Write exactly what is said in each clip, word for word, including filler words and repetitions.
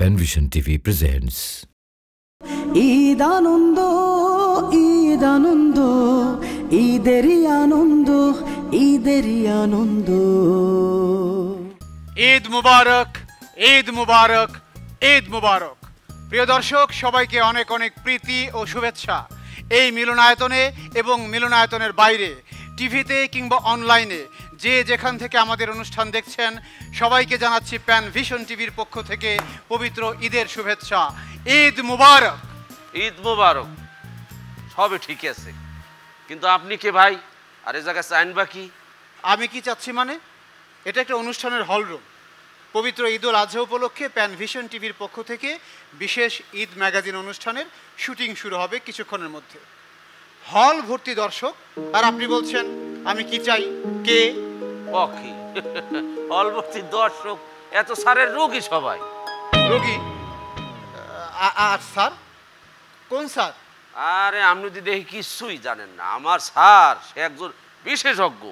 Panvision T V presents Eid Anondo, Eid Anondo, Eideri Anondo, Eideri Anondo. Eid Mubarak, Eid Mubarak, Eid Mubarak. প্রিয় দর্শক, সবাইকে অনেক অনেক প্রীতি ও শুভেচ্ছা। এই মিলনায়তনে এবং মিলনায়তনের বাইরে টিভিতে কিংবা অনলাইনে যে যেখান থেকে আমাদের অনুষ্ঠান দেখছেন সবাইকে জানাচ্ছি প্যানভিশন টিভির পক্ষ থেকে পবিত্র ঈদের শুভেচ্ছা। ঈদ মুবারক। ঈদ মুবারক। সবই ঠিক আছে, কিন্তু আপনি কে ভাই? আর এ জায়গায় চাইন বা কি? আমি কি চাচ্ছি মানে, এটা একটা অনুষ্ঠানের হলরুম। পবিত্র ঈদ উল আজহা উপলক্ষে প্যানভিশন টিভির পক্ষ থেকে বিশেষ ঈদ ম্যাগাজিন অনুষ্ঠানের শুটিং শুরু হবে কিছুক্ষণের মধ্যে। হল ভর্তি দর্শক, আর আপনি বলছেন আমি কি চাই? কে ওকি হল ভর্তি দর্শক, এত স্যারের রোগী সবাই। রোগী? আর স্যার কোন স্যার? আরে আপনি তো দেখি কিছুই জানেন না। আমার স্যার সে একজন বিশেষজ্ঞ,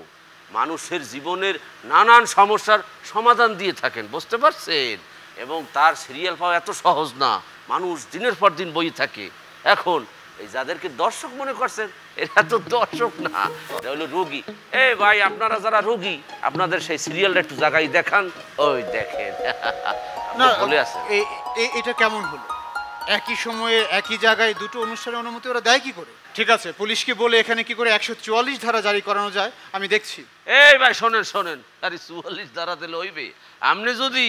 মানুষের জীবনের নানান সমস্যার সমাধান দিয়ে থাকেন, বুঝতে পারছেন? এবং তার সিরিয়াল পাওয়া এত সহজ না, মানুষ দিনের পর দিন বই থাকে। এখন এই যাদেরকে দর্শক মনে করছেন এরা তো দর্শক না, এটা হলো রোগী। এ ভাই, আপনারা যারা রোগী আপনাদের সেই সিরিয়ালটা একটু জায়গায় দেখান। ওই দেখেন, বলে আছে। এটা কেমন হলো? একই সময়ে একই জায়গায় দুটো অনুষ্ঠানের অনুমতি ওরা দেয় কি করে? ঠিক আছে, পুলিশকে বলে এখানে কি করে একশো চুয়াল্লিশ ধারা জারি করানো যায় আমি দেখছি। এই ভাই শোনেন শোনেন, আরে চুয়াল্লিশ ধারা দিলে হইবে? আপনি যদি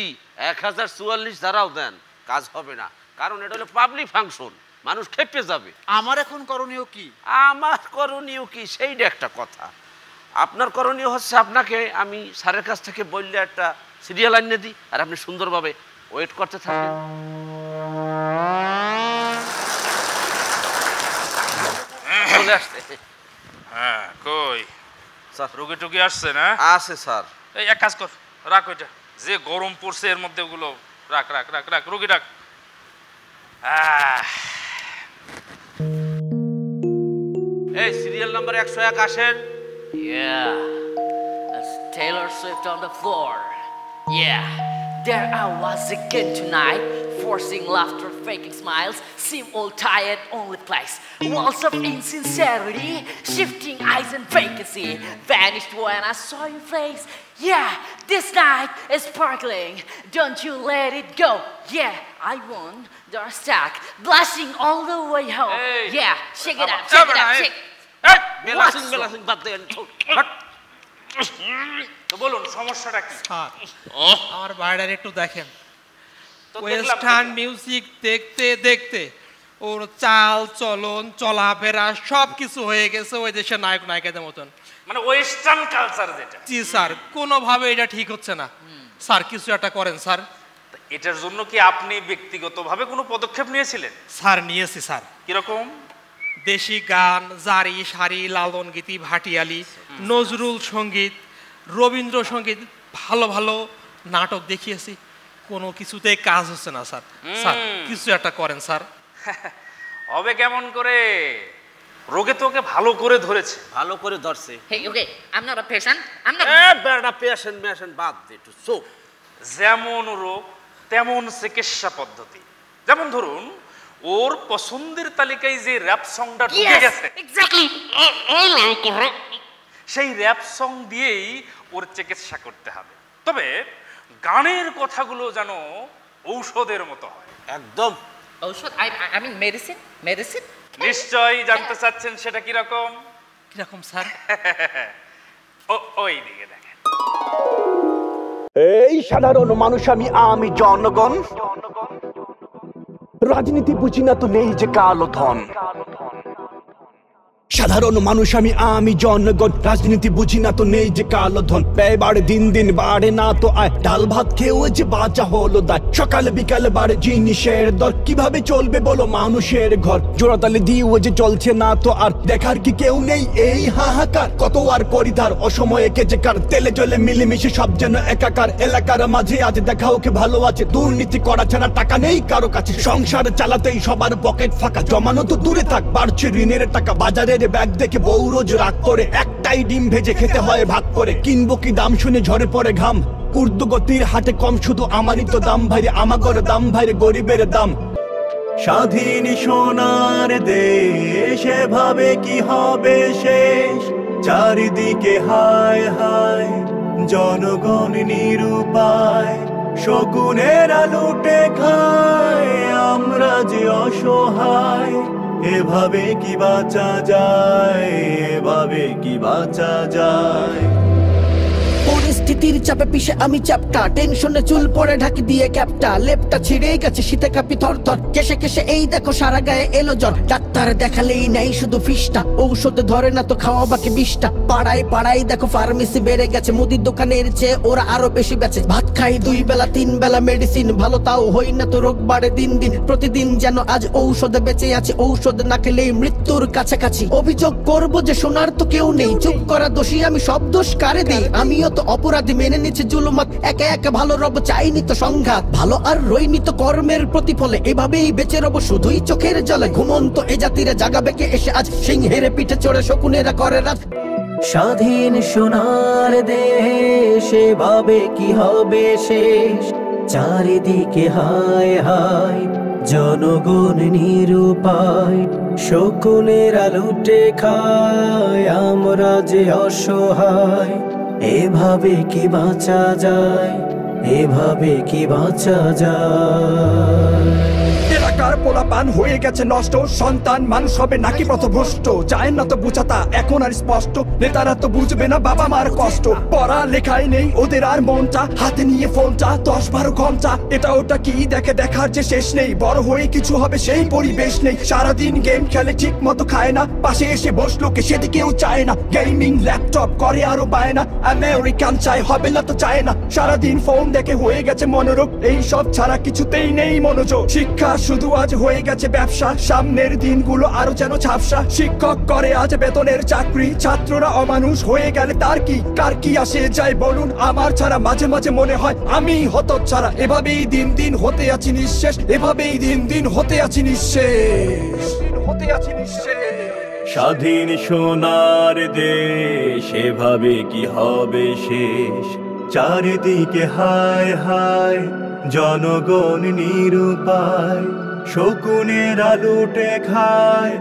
এক হাজার চুয়াল্লিশ ধারাও দেন কাজ হবে না, কারণ এটা হলো পাবলিক ফাংশন, মানুষ খেপে যাবে। আমার এখন করণীয় কি? আমার করণীয় কি সেইটা একটা কথা। আপনার করণীয় হচ্ছে আপনাকে আমি স্যারের কাছ থেকে বললে একটা সিরিয়াল আনিয়ে দিই, আর আপনি সুন্দরভাবে ওয়েট করতে থাকেন। হ্যাঁ, কই স্যার রোগী টুকি আসছে না? আসে স্যার। এই এক কাজ কর, রাখ ওইটা, যে গরম পড়ছে এর মধ্যে ওগুলো রাখ রাখ রাখ রাখ রোগী ডাক। এই সিরিয়াল নাম্বার একশো এক আসেন। Yeah, as Taylor Swift on the floor. Yeah, there I was again tonight, forcing laughter, faking smiles, seem all tired, only place. Walls of insincerity, shifting eyes and vacancy, vanished when I saw your face. Yeah, this night is sparkling, don't you let it go. Yeah, I won, they're stuck, blushing all the way home. Hey, yeah, shake it up, shake it up, shake it up. Blushing, blushing, but then... তো বলুন সমস্যাটা কি? আমার বাইরে একটু দেখেন। Western music দেখতে দেখতে ওর চাল চলন চলাফেরা সবকিছু হয়ে গেছে ওই দেশের নায়ক নায়িকাদের মতন, মানে ওয়েস্টার্ন কালচার যেটা। জি স্যার, কোনোভাবে এটা ঠিক হচ্ছে না স্যার, কিছু একটা করেন স্যার। এটার জন্য কি আপনি ব্যক্তিগতভাবে কোনো পদক্ষেপ নিয়েছিলেন? স্যার নিয়েছি স্যার। কিরকম? দেশি গান, জারি সারি, লালন গীতি, ভাটিয়ালি, নজরুল সঙ্গীত, রবীন্দ্রসঙ্গীত, ভালো ভালো নাটক দেখিয়েছি, কোনো কিছুতে কাজ হচ্ছে না স্যার। স্যার কিছু একটা করেন স্যার। হবে কেমন করে? রোগে তোকে ভালো করে ধরেছে, ভালো করে ধরছে। ওকে, আমরা পেশেন্ট, আমরা বড় পেশেন্ট পেশেন্ট বাদ দে একটু। সো যেমন রোগ তেমন চিকিৎসা পদ্ধতি। যেমন ধরুন ওর পছন্দের তালিকায় যে র‍্যাপ সংটা ঢুকে গেছে, এক্স্যাক্টলি এই লাইকে রে, সেই র‍্যাপ সং দিয়েই ওর চিকিৎসা করতে হবে। তবে গানের কথাগুলো যেন ঔষধের মতো হয়। একদম ঔষধ, আই মিন মেডিসিন। মেডিসিন নিশ্চয়ই জানতে চাচ্ছেন সেটা কি রকম? কি রকম স্যার? ও ওই দিকে দেখেন। এই সাধারণ মানুষ আমি, আমি জনগণ, রাজনীতি বুঝি না তো নেই যে কালো ধন। সাধারণ মানুষ আমি, আমি জনগণ, রাজনীতি বুঝি না তো নেই যে কালো ধন। ব্যয় বাড়ে দিন দিন, বাড়ে না তো আয়, ডাল ভাত খেয়েও যে বাঁচা হলো দায়। সকাল বিকাল বাড়ে জিনিসের দর, কিভাবে চলবে বলো মানুষের ঘর? জোড়াতালে দিয়েও যে চলছে না তো আর, দেখার কি কেউ নেই এই হাহাকার? কত আর করি ধার অসময়ে কেজে কার, তেলে জলে মিলেমিশে সব যেন একাকার। এলাকার মাঝে আজ দেখাও কে ভালো আছে, দুর্নীতি করা ছাড়া টাকা নেই কারো কাছে। সংসার চালাতেই সবার পকেট ফাঁকা, জমানো তো দূরে থাক, বাড়ছে ঋণের টাকা। বাজারে ব্যাগ দেখে বউ রোজ রাগ করে, একটাই ডিম ভেজে খেতে হয় ভাগ করে। কিনবো কি দাম শুনে ঝরে পড়ে ঘাম, ঊর্ধ্বগতির হাটে কম শুধু আমারই তো দাম ভাইরে, আমাগর দাম ভাইরে গরিবের দাম। স্বাধীন সোনার দেশ, এভাবে কি হবে শেষ? চারিদিকে হায় হায়, জনগণ নিরুপায়, শকুনেরা লুটে খায়, আমরা যে অসহায়। এভাবে কি বাঁচা যায়? এভাবে কি বাঁচা যায়? পরিস্থিতির চাপে পিষে আমি চাপটা, টেনশনে চুল পড়ে ঢাকি দিয়ে ক্যাপটা, লেপটা ছিঁড়ে গেছে শীতে কাঁপি থরথর, কেসে কেসে এই দেখো সারা গায়ে এলো জ্বর। ডাক্তার দেখালেই নাই শুধু ফিসটা, ঔষধে ধরে না তো খাওয়া বাকি বিষটা। পাড়ায় পাড়ায় দেখো ফার্মেসি বেড়ে গেছে, মুদির দোকানের চেয়ে ওরা আরো বেশি বেচে। ভাত খাই দুই বেলা তিন বেলা মেডিসিন, ভালো তাও হই না তো রোগ বাড়ে দিন দিন। প্রতিদিন যেন আজ ঔষধে বেঁচে আছে, ঔষধ না খেলেই মৃত্যুর কাছাকাছি। অভিযোগ করবো যে শোনার তো কেউ নেই, চুপ করা দোষী আমি, সব দোষ কারে দিই? আমিও তো অপরাধী, মেনে নিচ্ছে জুলুমাত, একে একে ভালো রব, চাইনি তো সংঘাত, ভালো আর রইনি তো কর্মের প্রতিফলে। এভাবেই বেঁচে রব শুধুই চোখের জলে, ঘুমন্ত এ জাতিরা জাগাবে কে এসে আজ? সিংহের পিঠে চড়ে শকুনেরা করে রাত। স্বাধীন সোনার দেশ, এভাবে কি হবে শেষ? চারিদিকে হায় হায়, জনগণ নিরুপায়, শকুনেরা লুটে খায়, আমরা যে অসহায়। এভাবে কি বাঁচা যায়? এভাবে কি বাঁচা যায়? পোলাপান হয়ে গেছে নষ্ট, সন্তান মানুষ হবে নাকি পথভ্রষ্ট? চায় না তো বুঝাতা এখন আর স্পষ্ট, নেতারা তো বুঝবে না বাবা মার কষ্ট। পড়া লেখায় নেই ওদের আর মনটা, হাতে নিয়ে ফোনটা, দশ বারো ঘন্টা এটা ওটা কি দেখে, দেখার যে শেষ নেই। বড় হয়ে কিছু হবে সেই পরিবেশ নেই, সারাদিন গেম খেলে ঠিক মতো খায় না, পাশে এসে বসলো কে সেদিকেও চায় না। গেমিং ল্যাপটপ করে আরো পায় না, আমেরিকান চায় হবে না তো চায় না, সারাদিন ফোন দেখে হয়ে গেছে মনোরোগ, এইসব ছাড়া কিছুতেই নেই মনোযোগ। শিক্ষা শুধু আজ হয়ে গেছে ব্যবসা, সামনের দিনগুলো আরো যেন ঝাপসা। শিক্ষক করে আজ বেতনের চাকরি, ছাত্ররা অমানুষ হয়ে গেলে তার কি, কার কি আসে যায় বলুন? আমার ছাড়া মাঝে মাঝে মনে হয় আমি হতচ্ছাড়া। এভাবেই দিন দিন হতে আছি নিঃশেষ, এভাবেই দিন দিন হতে আছি নিঃশেষ, হতে আছি নিঃশেষ। স্বাধীন সোনার দেশ, এভাবে কি হবে শেষ? চারিদিকে হায় হায়, জনগণ নিরুপায়, শকুনেরা লুটে খায়,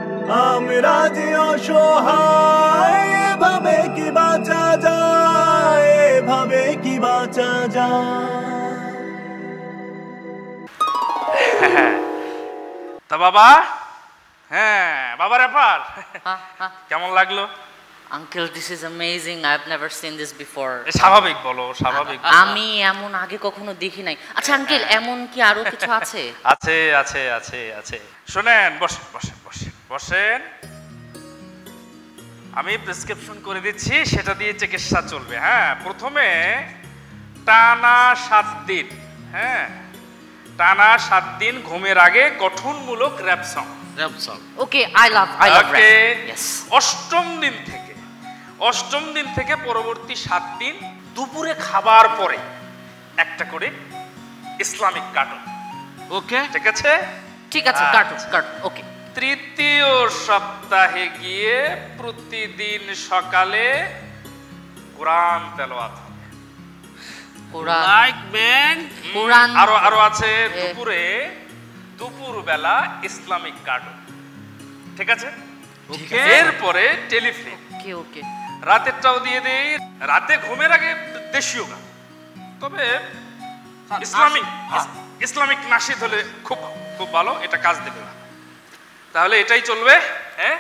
আমরা যে অসহায়। এভাবে কি বাঁচা যায়? এভাবে কি বাঁচা যায়? তা বাবা, হ্যাঁ বাবা, ব্যাপার কেমন লাগলো? Uncle, this is amazing. I've never seen this before. স্বাভাবিক বলো, স্বাভাবিক। আমি এমন আগে কখনো দেখি নাই। আচ্ছা আঙ্কেল, এমন কি আরো কিছু আছে? আছে আছে আছে আছে। শুনেন, বসেন বসেন বসেন বসেন। আমি প্রেসক্রিপশন করে দিচ্ছি, সেটা দিয়ে চিকিৎসা চলবে। হ্যাঁ, প্রথমে টানা সাত দিন হ্যাঁ টানা সাত দিন ঘুমের আগে গঠনমূলক rap song. Rap song, okay. I love I love rap. Yes. অষ্টম দিন থেকে অষ্টম দিন থেকে পরবর্তী সাত দিন দুপুরে খাবার পরে একটা করে ইসলামিক কার্টুন। ওকে, ঠিক আছে ঠিক আছে, কার্টুন কার্টুন, ওকে। তৃতীয় সপ্তাহে গিয়ে প্রতিদিন সকালে কোরআন তেলাওয়াত হবে। কোরআন, আরো আরো আছে। দুপুরে দুপুরবেলা ইসলামিক কার্টুন, ঠিক আছে। এরপরে টেলিফিল্ম, ওকে। রাতেরটাও দিয়ে দেই, রাতে ঘুমের আগে দেশীয় গান, তবে ইসলামিক ইসলামিক নাশিদ হলে খুব খুব ভালো, এটা কাজ দেবে। তাহলে এটাই চলবে। হ্যাঁ,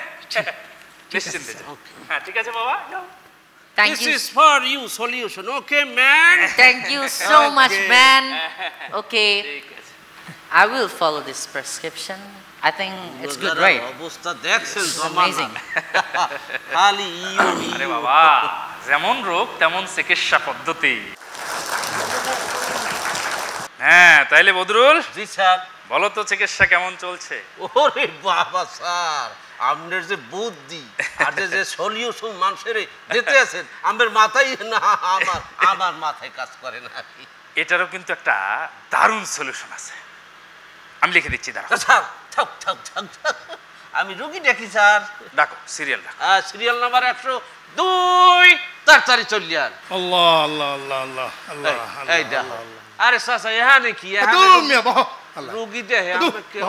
নিশ্চিন্তে যাও। হ্যাঁ, ঠিক আছে বাবা, যাও। Thank you. This is for you solution, okay man? Thank you so much man. Okay, I will follow this prescription. I think it's good, right? অবস্থা দেখছেন, amazing. খালি ইউ আরে বাবা, যেমন রোগ তেমন চিকিৎসা পদ্ধতি। হ্যাঁ, তাইলে বদরুল। জি স্যার। বলো তো চিকিৎসা কেমন চলছে? ওরে বাবা স্যার, আপনার যে বুদ্ধি আর যে সলিউশন মানুষের দিতে আছেন, আমার মাথায় না, আমার আমার মাথায় কাজ করে না। এটারও কিন্তু একটা দারুণ সলিউশন আছে, আমি লিখে দিচ্ছি। দাঁড়াও স্যার, আমি রোগী দেখি স্যার। ডাকো, সিরিয়াল ডাকো। সিরিয়াল নাম্বার একশো দুই। তাড়াতাড়ি চলে আন। আল্লাহ আল্লাহ আল্লাহ আল্লাহ আল্লাহ। এই দা আরে চাচা এখানে কি রুগী দেখে কেউ?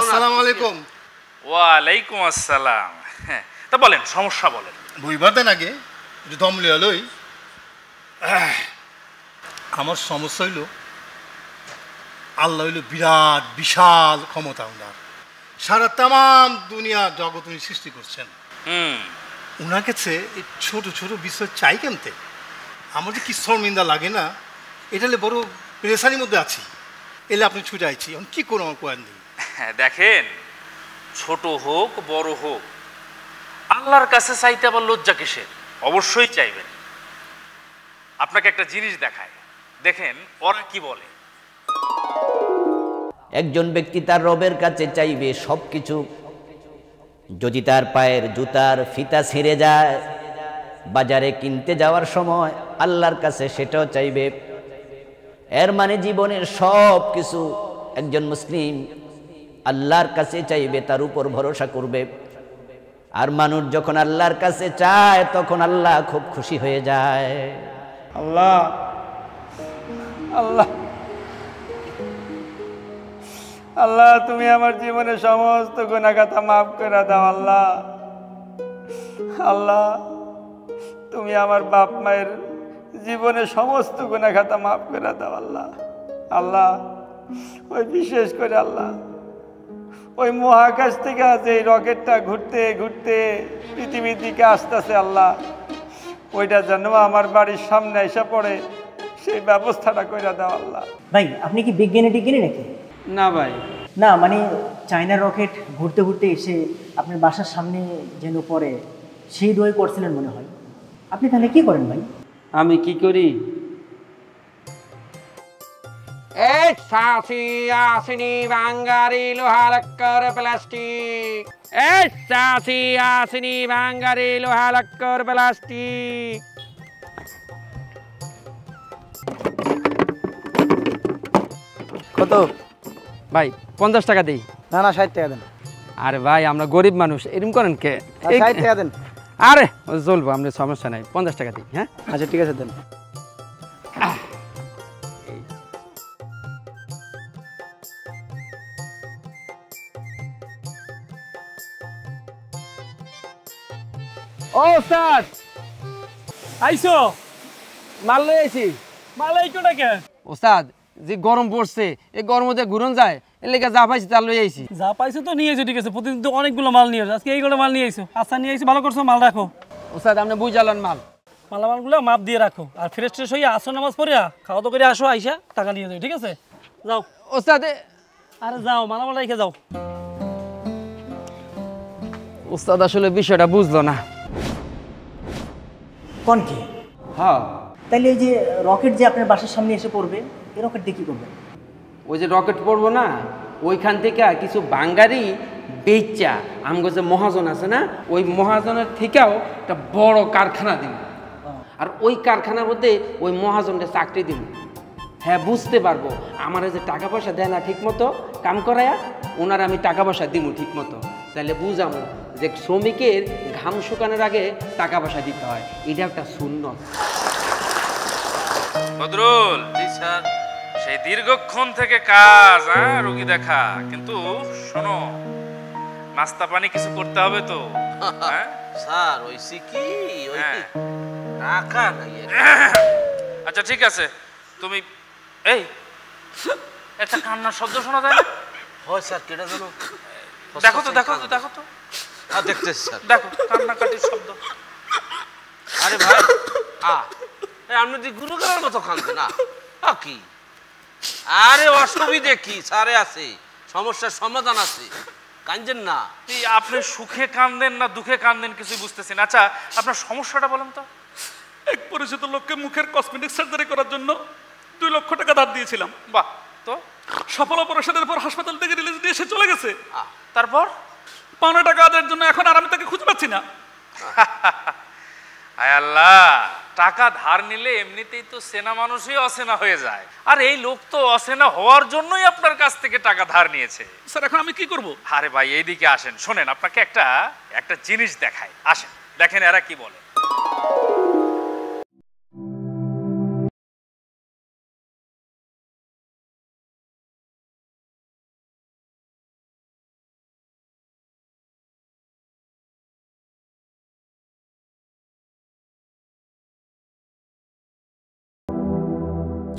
আসসালামু আলাইকুম। ওয়ালাইকুম আসসালাম। তা বলেন, সমস্যা বলেন। বুঝবাতেন আগে দম লই। আমার সমস্যা হইল, আল্লাহ হইল বিরাট বিশাল ক্ষমতা ওনার, সারা তাম দুনিয়া জগৎ উনি সৃষ্টি করছেন। ওনার কাছে এই ছোটো ছোটো বিষয় চাই কেনতে আমার যে কি শর্মিন্দা লাগে না, এটা বড় প্রেশানির মধ্যে আছি, এলে আপনি ছুটে আইছি। এখন কী করো আমার কোয়ার দিন? হ্যাঁ দেখেন, ছোট হোক বড় হোক আল্লাহর কাছে চাইতে আবার লজ্জা কিসের? অবশ্যই চাইবেন। আপনাকে একটা জিনিস দেখায়, দেখেন ওরা কি বলে। একজন ব্যক্তি তার রবের কাছে চাইবে সব কিছু, যদি তার পায়ের জুতার ফিতা ছিঁড়ে যায় বাজারে কিনতে যাওয়ার সময় আল্লাহর কাছে সেটাও চাইবে। এর মানে জীবনের সব কিছু একজন মুসলিম আল্লাহর কাছে চাইবে, তার উপর ভরসা করবে। আর মানুষ যখন আল্লাহর কাছে চায় তখন আল্লাহ খুব খুশি হয়ে যায়। আল্লাহ আল্লাহ আল্লাহ, তুমি আমার জীবনে সমস্ত গুনাহগাতা মাফ করে দাও। আল্লাহ আল্লাহ, তুমি আমার বাপ মায়ের জীবনে সমস্ত গুনাহগাতা মাফ করে দাও। আল্লাহ আল্লাহ, ওই বিশেষ করে আল্লাহ ওই মহাকাশ থেকে আছে এই রকেটটা ঘুরতে ঘুরতে পৃথিবীর দিকে আসতেছে। আল্লাহ ওইটা যেন আমার বাড়ির সামনে এসে পড়ে, সেই ব্যবস্থাটা করে দাও। আল্লাহ ভাই, আপনি কি বিজ্ঞানী টিজ্ঞানী নাকি? না ভাই না, মানে চায়না রকেট ঘুরতে ঘুরতে এসে আপনার বাসার সামনে যেন পড়ে, সেই দোয়া করছিলেন মনে হয়। আপনি তাহলে কি করেন ভাই? আমি কি করি? এক সাসি আসিনি বাঙ্গারি লোহার কর প্লাস্টিক, এক সাসি আসিনি বাঙ্গারি লোহার কর প্লাস্টিক। কত ভাই? পঞ্চাশ টাকা দিই। না না, ষাট টাকা দেন। আরে ভাই আমরা গরিব মানুষ, এরকম করেন কে? ষাট টাকা দেন। আরে চলবো, আপনার সমস্যা নাই, পঞ্চাশ টাকা দিই। হ্যাঁ আচ্ছা ঠিক আছে দেন। ও স্যার আইসো? মাল লই আইছি। মাল আইছো না কেন? ও স্যার যে গরম পড়ছে, এই গরম দিয়ে ঘুরন যায়, এর লেগে যা পাইছি তা লই আইছি। যা পাইছো তো নিয়ে আইছো, ঠিক আছে। প্রতিদিন তো অনেকগুলো মাল নিয়ে আসো, আজকে এইগুলো মাল নিয়ে আইছো। আচ্ছা নিয়ে আইছো, ভালো করছো, মাল রাখো। ও স্যার আপনি বুঝালেন, মাল মালামালগুলো মাপ দিয়ে রাখো। আর ফ্রেশ ট্রেশ হয়ে আসো, নামাজ পড়িয়া খাওয়া দাওয়া করে আসো, আইসা টাকা নিয়ে যাও, ঠিক আছে? যাও ও স্যার। আরে যাও, মালামাল রেখে যাও। ওস্তাদ আসলে বিষয়টা বুঝলো না। কোন কি? হ্যাঁ তাহলে এই যে রকেট যে আপনার বাসার সামনে এসে পড়বে, এই রকেট দিয়ে কি করবেন? ওই যে রকেট পড়বো না, ওইখান থেকে কিছু বাঙ্গারি বেচা আমগো যে মহাজন আছে না, ওই মহাজনের থেকেও একটা বড় কারখানা দিব। আর ওই কারখানার মধ্যে ওই মহাজনটা চাকরি দিব। হ্যাঁ বুঝতে পারবো আমার যে টাকা পয়সা দেয় না ঠিক মতো কাম করায়া, ওনার আমি টাকা পয়সা দিব ঠিক মতো। তাহলে বুঝাবো যে শ্রমিকের ঘাম শুকানোর আগে টাকা পয়সা দিতে হয়, এটা একটা সুন্নত। বদরুল স্যার সেই দীর্ঘক্ষণ থেকে কাজ, হ্যাঁ রোগী দেখা, কিন্তু শোনো নাস্তা পানি কিছু করতে হবে তো। হ্যাঁ স্যার ওই সিকি ওই টাকা নাই। আচ্ছা ঠিক আছে, তুমি এই একটা কান্নার শব্দ শোনা যায় না? হয় স্যার, কেটে যেন দেখো তো, দেখো তো, দেখো তো। আর দেখতেছি স্যার, দেখো কান্নাকাটির শব্দ। আরে ভাই আ আপনি যদি গুরু করার মতো খানতে না কি? আরে অসুবিধে কি স্যারে আছে, সমস্যার সমাধান আছে, কাঁদেন না। আপনি সুখে কাঁদেন না দুঃখে কাঁদেন কিছু বুঝতেছি না। আচ্ছা আপনার সমস্যাটা বলেন তো। এক পরিচিত লোককে মুখের কসমেটিক সার্জারি করার জন্য দুই লক্ষ টাকা ধার দিয়েছিলাম। বাহ, তো সফল অপারেশনের পর হাসপাতাল থেকে রিলিজ দিয়ে সে চলে গেছে। তারপর পাওনা টাকা আদায়ের জন্য এখন আর আমি তাকে খুঁজে পাচ্ছি না। আয় আল্লাহ, টাকা ধার নিলে এমনিতেই তো সেনা মানুষই অচেনা হয়ে যায়, আর এই লোক তো অচেনা হওয়ার জন্যই আপনার কাছ থেকে টাকা ধার নিয়েছে। স্যার এখন আমি কি করব? আরে ভাই এইদিকে আসেন, শোনেন আপনাকে একটা একটা জিনিস দেখায়। আসেন দেখেন এরা কি বলে।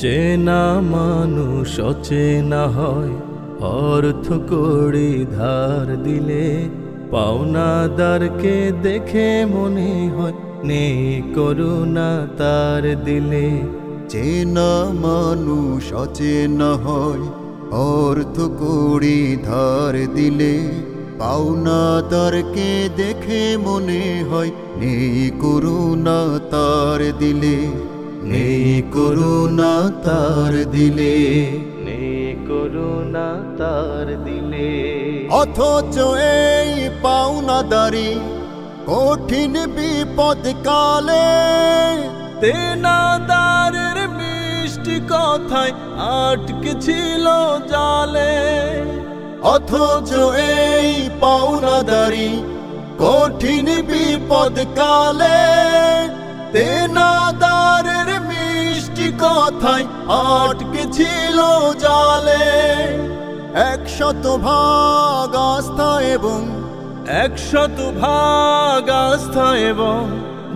চেনা মানুষ অচেনা হয় অর্থ করে ধার দিলে। পাওনাদারকে দেখে মনে হয় নেই করুণা তার দিলে। চেনা মানুষ অচেনা হয় অর্থ করে ধার দিলে, পাওনাদারকে দেখে মনে হয় নেই করুণা তার দিলে, নেই করুণা তার দিলে, নেই করুণা তার দিলে। অথচ এই পাওনাদারি কঠিন বিপদ কালে, দেনাদারের মিষ্টি কথায় আটকে ছিল জালে। অথচ এই পাওনাদারি কঠিন বিপদ কালে, দেনাদারের মিষ্টি কথায় আটকে ছিল জালে। একশত ভাগ আস্থা এবং একশত ভাগ আস্থা এবং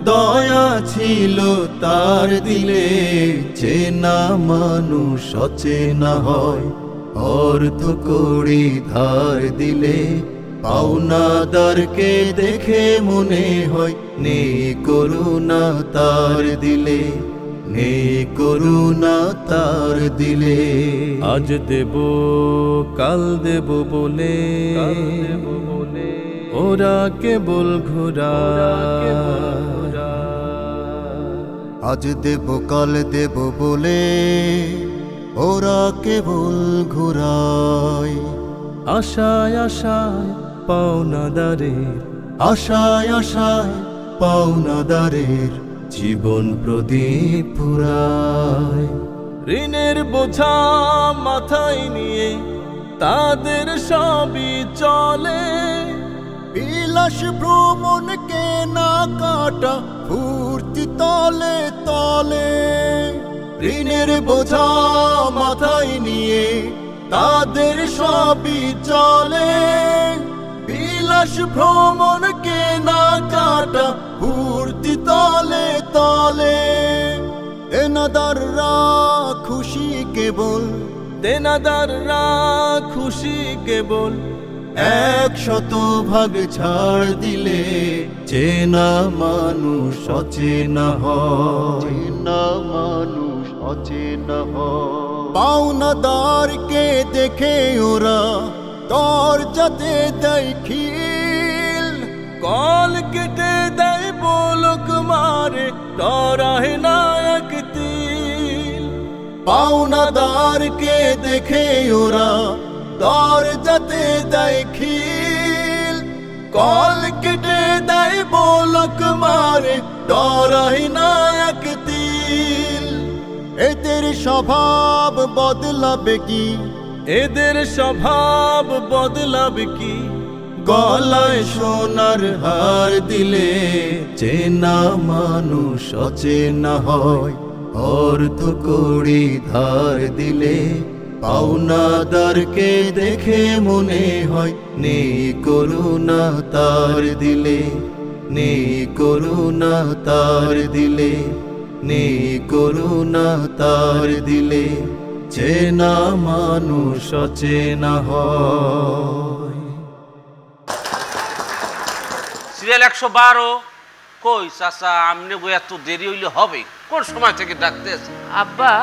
দয়া ছিল তার দিলে। চেনা মানুষ অচেনা হয় অর্থ করে ধার দিলে, পাওনাদারকে দেখে মনে হয় নেই করুণা তার দিলে, নেই করুণা তার দিলে। আজ দেব কাল দেব বলে ওরা কেবল ঘোরা, আজ দেব কাল দেব বলে ওরা কেবল ঘোরায়। আশায় আশায় পাওনাদারের, আশায় আশায় পাওনাদারের জীবন প্রদীপ পুরায়। ঋণের বোঝা মাথায় নিয়ে তাদের সবই চলে, বিলাস ভ্রমণকে না কাটা ফুর্তি তলে তলে। ঋণের বোঝা মাথায় নিয়ে তাদের সবই চলে, বিলাস ভ্রমণকে না কাটা ফুর্তি তলে তলে। দেনাদাররা খুশি কেবল, দেনাদাররা খুশি কেবল একশত ভাগ ছাড় দিলে। চেনা মানুষ অচেনা হয়, চেনা মানুষ অচেনা হয় পাওনাদারকে দেখে ওরা দরজাতে দেয় খিল। কল কেটে দেয় বোলক মারে ডরায় না এক তিল। পাওনাদারকে দেখে ওরা দরজাতে দেয় খিল, কল কেটে দেয় বোলক মারে ডরায় না এক তিল। এদের স্বভাব বদলাবে কি, এদের স্বভাব বদলাবে কি গলায় সোনার হার দিলে। চেনা মানুষ অচেনা হয় অর্থ কড়ি ধার দিলে, পাওনাদারকে দেখে মনে হয় নেই করুণা তার দিলে, নেই করুণা তার দিলে, নেই করুণা তার দিলে। চেনা মানুষ অচেনা হয়। সিরিয়াল একশো বারো কই চাচা আমনে বই এত দেরি হইলে হবে, কোন সময় থেকে ডাকতেছ? আব্বা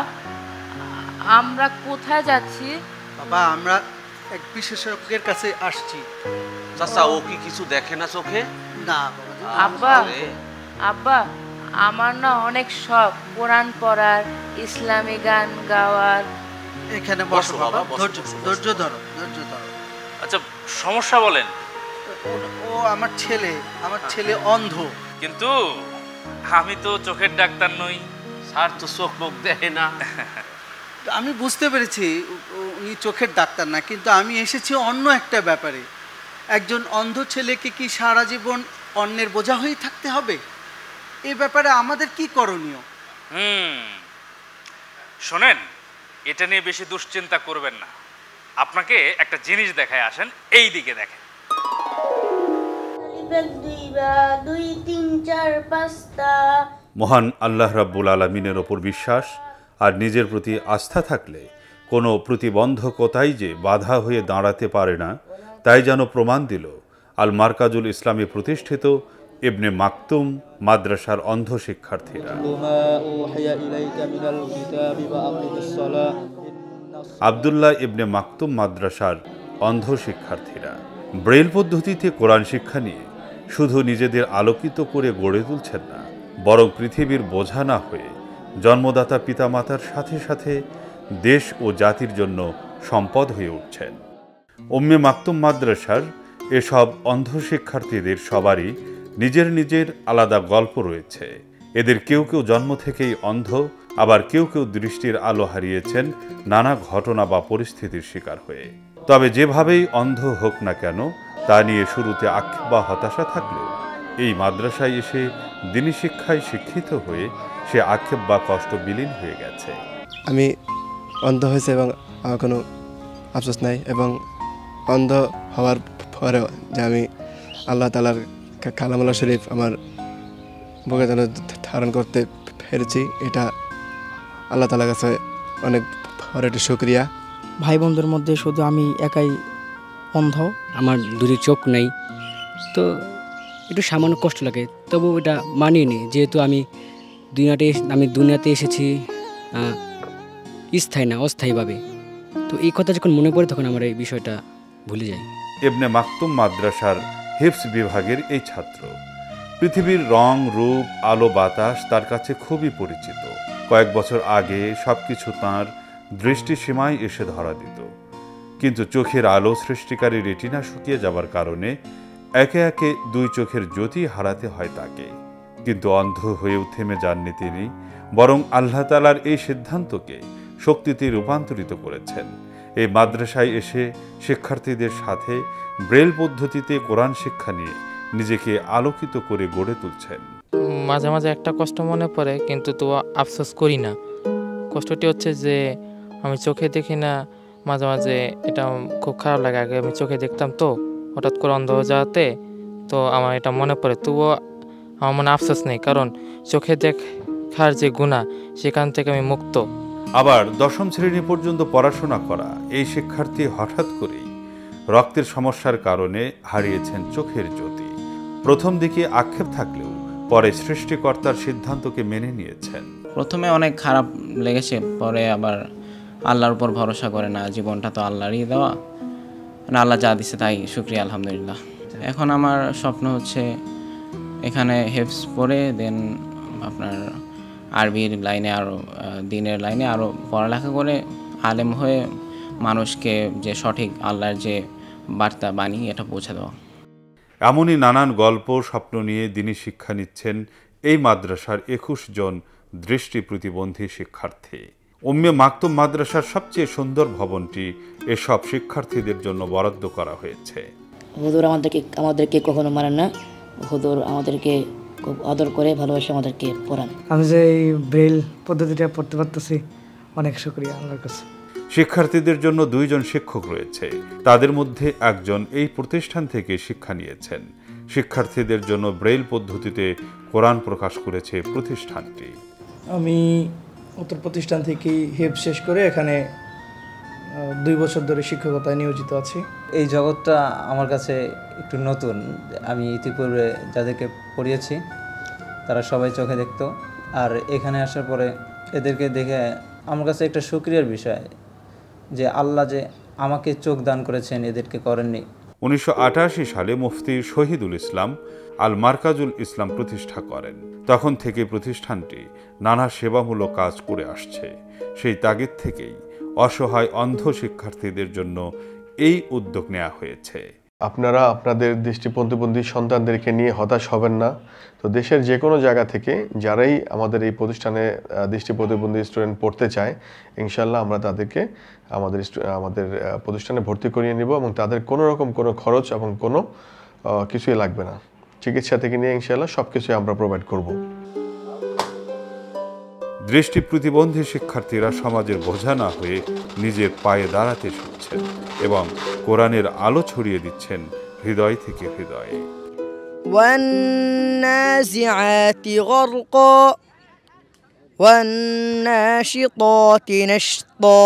আমরা কোথায় যাচ্ছি? বাবা আমরা এক বিশেষজ্ঞের কাছে আসছি। চাচা ও কি কিছু দেখে না চোখে? না আব্বা। আব্বা আমার না অনেক শখ কোরআন পড়ার, ইসলামী গান গাওয়ার। এখানে বসো বাবা, ধৈর্য ধরো, ধৈর্য ধরো। আচ্ছা সমস্যা বলেন। ও আমার ছেলে, আমার ছেলে অন্ধ। কিন্তু আমি তো চোখের ডাক্তার নই, স্যার তো চোখ মুখ দেখে না। আমি বুঝতে পেরেছি উনি চোখের ডাক্তার না, কিন্তু আমি এসেছি অন্য একটা ব্যাপারে। একজন অন্ধ ছেলেকে কি সারা জীবন অন্যের বোঝা হয়ে থাকতে হবে? এ ব্যাপারে আমাদের কি করণীয়? হুম শোনেন, এটা নিয়ে বেশি দুশ্চিন্তা করবেন না। আপনাকে একটা জিনিস দেখায়, আসেন এই দিকে দেখেন। মহান আল্লাহ রাব্বুল আলামিনের ওপর বিশ্বাস আর নিজের প্রতি আস্থা থাকলে কোনো প্রতিবন্ধকতাই যে বাধা হয়ে দাঁড়াতে পারে না, তাই যেন প্রমাণ দিল আল মারকাজুল ইসলামে প্রতিষ্ঠিত ইবনে মাকতুম মাদ্রাসার অন্ধ শিক্ষার্থীরা। আবদুল্লাহ ইবনে মাকতুম মাদ্রাসার অন্ধ শিক্ষার্থীরা ব্রেইল পদ্ধতিতে কোরআন শিক্ষা নিয়ে শুধু নিজেদের আলোকিত করে গড়ে তুলছেন না, বরং পৃথিবীর বোঝা না হয়ে জন্মদাতা পিতামাতার সাথে সাথে দেশ ও জাতির জন্য সম্পদ হয়ে উঠছেন। উম্মে মাকতুম মাদ্রাসার এসব অন্ধ শিক্ষার্থীদের সবারই নিজের নিজের আলাদা গল্প রয়েছে। এদের কেউ কেউ জন্ম থেকেই অন্ধ, আবার কেউ কেউ দৃষ্টির আলো হারিয়েছেন নানা ঘটনা বা পরিস্থিতির শিকার হয়ে। তবে যেভাবেই অন্ধ হোক না কেন, তা নিয়ে শুরুতে আক্ষেপ বা হতাশা থাকলেও এই মাদ্রাসায় এসে দিনী শিক্ষায় শিক্ষিত হয়ে সে আক্ষেপ বা কষ্ট বিলীন হয়ে গেছে। আমি অন্ধ হয়েছে এবং আমার কোনো আফসোস নাই, এবং অন্ধ হওয়ার পরেও যে আমি আল্লাহ তাআলার কালামুল্লাহ শরীফ আমার বুকে যেন ধারণ করতে পেরেছি, এটা আল্লাহ তাআলার কাছে অনেক বড় একটা শুকরিয়া। ভাই বোনদের মধ্যে শুধু আমি একাই অন্ধ, আমার দুটি চোখ নেই, তো একটু সামান্য কষ্ট লাগে, তবু এটা মানিয়ে নিই। যেহেতু আমি দুনিয়াতে আমি দুনিয়াতে এসেছি স্থায়ী না, অস্থায়ীভাবে, তো এই কথা যখন মনে পড়ে তখন আমরা এই বিষয়টা ভুলে যাই। ইবনে মাকতুম মাদ্রাসার হিফজ বিভাগের এই ছাত্র। পৃথিবীর রং, রূপ, আলো, বাতাস তার কাছে খুবই পরিচিত। কয়েক বছর আগে সবকিছু তাঁর দৃষ্টিসীমায় এসে ধরা দিত, কিন্তু চোখের আলো সৃষ্টিকারী রেটিনা শুকিয়ে যাবার কারণে একে একে দুই চোখের জ্যোতি হারাতে হয় তাকে। কিন্তু অন্ধ হয়েও থেমে যাননি তিনি, বরং আল্লাহ তাআলার এই সিদ্ধান্তকে শক্তিতে রূপান্তরিত করেছেন। এই মাদ্রাসায় এসে শিক্ষার্থীদের সাথে ব্রেইল পদ্ধতিতে কোরআন শিক্ষা নিয়ে নিজেকে আলোকিত করে গড়ে তুলছেন। মাঝে মাঝে একটা কষ্ট মনে পড়ে, কিন্তু তো আফসোস করি না। কষ্টটি হচ্ছে যে আমি চোখে দেখি না, মাঝে মাঝে এটা খুব খারাপ লাগে। আগে আমি চোখে দেখতাম, তো হঠাৎ করে অন্ধ হয়ে যাওয়াতে তো আমার এটা মনে পড়ে, তবুও আমার মনে আফসোস নেই, কারণ চোখে দেখার যে গুণা সেখান থেকে আমি মুক্ত। আবার দশম শ্রেণী পর্যন্ত পড়াশোনা করা এই শিক্ষার্থী হঠাৎ করেই রক্তের সমস্যার কারণে হারিয়েছেন চোখের জ্যোতি। প্রথম দিকে আক্ষেপ থাকলেও পরে সৃষ্টিকর্তার সিদ্ধান্তকে মেনে নিয়েছেন। প্রথমে অনেক খারাপ লেগেছে, পরে আবার আল্লাহর উপর ভরসা করে না, জীবনটা তো আল্লাহরই দেওয়া, আল্লাহ যা দিচ্ছে তাই শুকরিয়া, আলহামদুলিল্লাহ। এখন আমার স্বপ্ন হচ্ছে এখানে হেফস পড়ে দেন আপনার আরবির লাইনে আরও দিনের লাইনে আরও পড়ালেখা করে আলেম হয়ে মানুষকে যে সঠিক আল্লাহর যে বার্তা বাণী এটা পৌঁছে দেওয়া। এমনই নানান গল্প স্বপ্ন নিয়ে দিনী শিক্ষা নিচ্ছেন এই মাদ্রাসার একুশ জন দৃষ্টি প্রতিবন্ধী শিক্ষার্থী। উম্মে মাকতুম মাদ্রাসার সবচেয়ে সুন্দর ভবনটি এসব শিক্ষার্থীদের জন্য বরাদ্দ করা হয়েছে। হুজুর আমাদেরকে আমাদেরকে কখনো মানেন না, হুজুর আমাদেরকে খুব আদর করে ভালোবাসে আমাদেরকে পড়ান। আমি যে এই ব্রেইল পদ্ধতিটা পড়তে পারতেছি, অনেক শুকরিয়া আল্লাহর কাছে। শিক্ষার্থীদের জন্য দুইজন শিক্ষক রয়েছে, তাদের মধ্যে একজন এই প্রতিষ্ঠান থেকে শিক্ষা নিয়েছেন। শিক্ষার্থীদের জন্য ব্রেইল পদ্ধতিতে কোরআন প্রকাশ করেছে প্রতিষ্ঠানটি। আমি উত্তর প্রতিষ্ঠান থেকে হেফ শেষ করে এখানে দুই বছর ধরে শিক্ষকতায় নিয়োজিত আছি। এই জগৎটা আমার কাছে একটু নতুন। আমি ইতিপূর্বে যাদেরকে পড়িয়েছি তারা সবাই চোখে দেখতো, আর এখানে আসার পরে এদেরকে দেখে আমার কাছে একটা শুকরিয়ার বিষয় যে আল্লাহ যে আমাকে চোখ দান করেছেন, এদেরকে করেননি। উনিশশো আটাশি সালে মুফতি শহীদুল ইসলাম আল মারকাজুল ইসলাম প্রতিষ্ঠা করেন। তখন থেকে প্রতিষ্ঠানটি নানা সেবামূলক কাজ করে আসছে। সেই তাগিদ থেকেই অসহায় অন্ধ শিক্ষার্থীদের জন্য এই উদ্যোগ নেওয়া হয়েছে। আপনারা আপনাদের দৃষ্টি প্রতিবন্ধী সন্তানদেরকে নিয়ে হতাশ হবেন না। তো দেশের যে কোনো জায়গা থেকে যারাই আমাদের এই প্রতিষ্ঠানে দৃষ্টি প্রতিবন্ধী স্টুডেন্ট পড়তে চায়, ইনশাল্লাহ আমরা তাদেরকে আমাদের আমাদের প্রতিষ্ঠানে ভর্তি করিয়ে নেব, এবং তাদের কোনো রকম কোনো খরচ এবং কোনো কিছুই লাগবে না। চিকিৎসা থেকে নিয়ে ইনশাল্লাহ সব কিছুই আমরা প্রোভাইড করব। দৃষ্টি প্রতিবন্ধী শিক্ষার্থীরা সমাজের বোঝা না হয়ে নিজের পায়ে দাঁড়াতে শিখছেন এবং কোরআনের আলো ছড়িয়ে দিচ্ছেন হৃদয় থেকে হৃদয়ে। ওয়ান্নাজিআতি গরকা والناشطات نشطا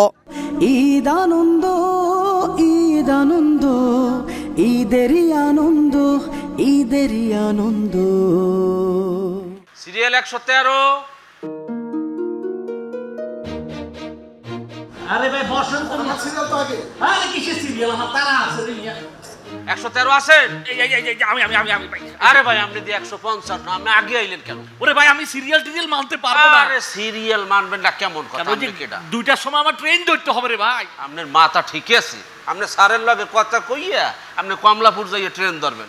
ঈদ আনন্দ ঈদ আনন্দ ঈদেরই আনন্দ ঈদেরই আনন্দ সিরিয়াল একশো তেরো। আরে ভাই বসন্ত আমার সিরিয়াল তো আগে। আরে কিসের সিরিয়াল আমার তারা আছে রে মিয়া একশো তেরো আছে। এই এই এই আমি আমি আমি ভাই আরে ভাই আপনি দি একশো পঞ্চাশ না আপনি আগে আইলেন কেন? ওরে ভাই আমি সিরিয়াল টিরিয়াল মানতে পারবো না। আরে সিরিয়াল মানবেন না কেমন কথা? এটা দুইটার সময় আমার ট্রেন ধরতে হবে রে ভাই। আপনার মাথা ঠিক আছে? আপনি স্যারের লগে কথা কইয়া আপনি কমলাপুর যাইয়ে ট্রেন ধরবেন?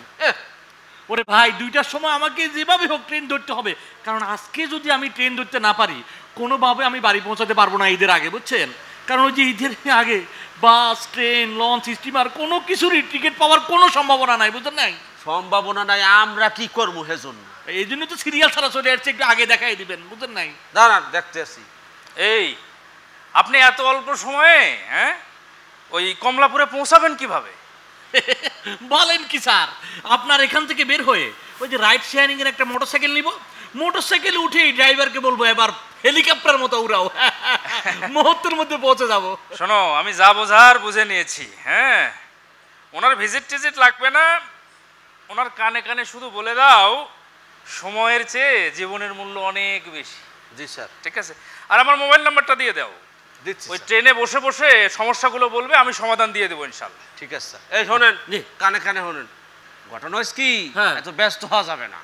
ওরে ভাই দুইটার সময় আমাকে যেভাবে হোক ট্রেন ধরতে হবে, কারণ আজকে যদি আমি ট্রেন ধরতে না পারি কোনোভাবে আমি বাড়ি পৌঁছাতে পারবো না ঈদের আগে, বুঝছেন? কারণ ওই যে ঈদের আগে বাস, ট্রেন, লঞ্চ, স্টিমার কোনো কিছুরই টিকিট পাওয়ার কোনো সম্ভাবনা নাই, বুঝলেন? নাই সম্ভাবনা নাই। আমরা কি করবো হেজন? এই জন্য তো সিরিয়াল ছাড়া চলে আসছে, একটু আগে দেখাই দিবেন, বুঝলেন? নাই দাঁড়ান দেখতে আসি। এই আপনি এত অল্প সময়ে হ্যাঁ ওই কমলাপুরে পৌঁছাবেন কিভাবে? বলেন কি স্যার, আপনার এখান থেকে বের হয়ে ওই যে রাইড শেয়ারিং এর একটা মোটরসাইকেল নিব, মোটরসাইকেল উঠে ড্রাইভারকে বলবো এবার হেলিকপ্টারের মতো উড়াও, মুহূর্তের মধ্যে পৌঁছে যাবো। শোনো আমি যা বোঝার বুঝে নিয়েছি, হ্যাঁ ওনার ভিজিট টিজিট লাগবে না, ওনার কানে কানে শুধু বলে দাও সময়ের চেয়ে জীবনের মূল্য অনেক বেশি। জি স্যার। ঠিক আছে, আর আমার মোবাইল নাম্বারটা দিয়ে দাও, ওই ট্রেনে বসে বসে সমস্যাগুলো বলবে, আমি সমাধান দিয়ে দেবো ইনশাল্লাহ। ঠিক আছে স্যার। এই শোনেন, কানে কানে শোনেন, ঘটনা হয়েছে কি এত ব্যস্ত হওয়া যাবে না,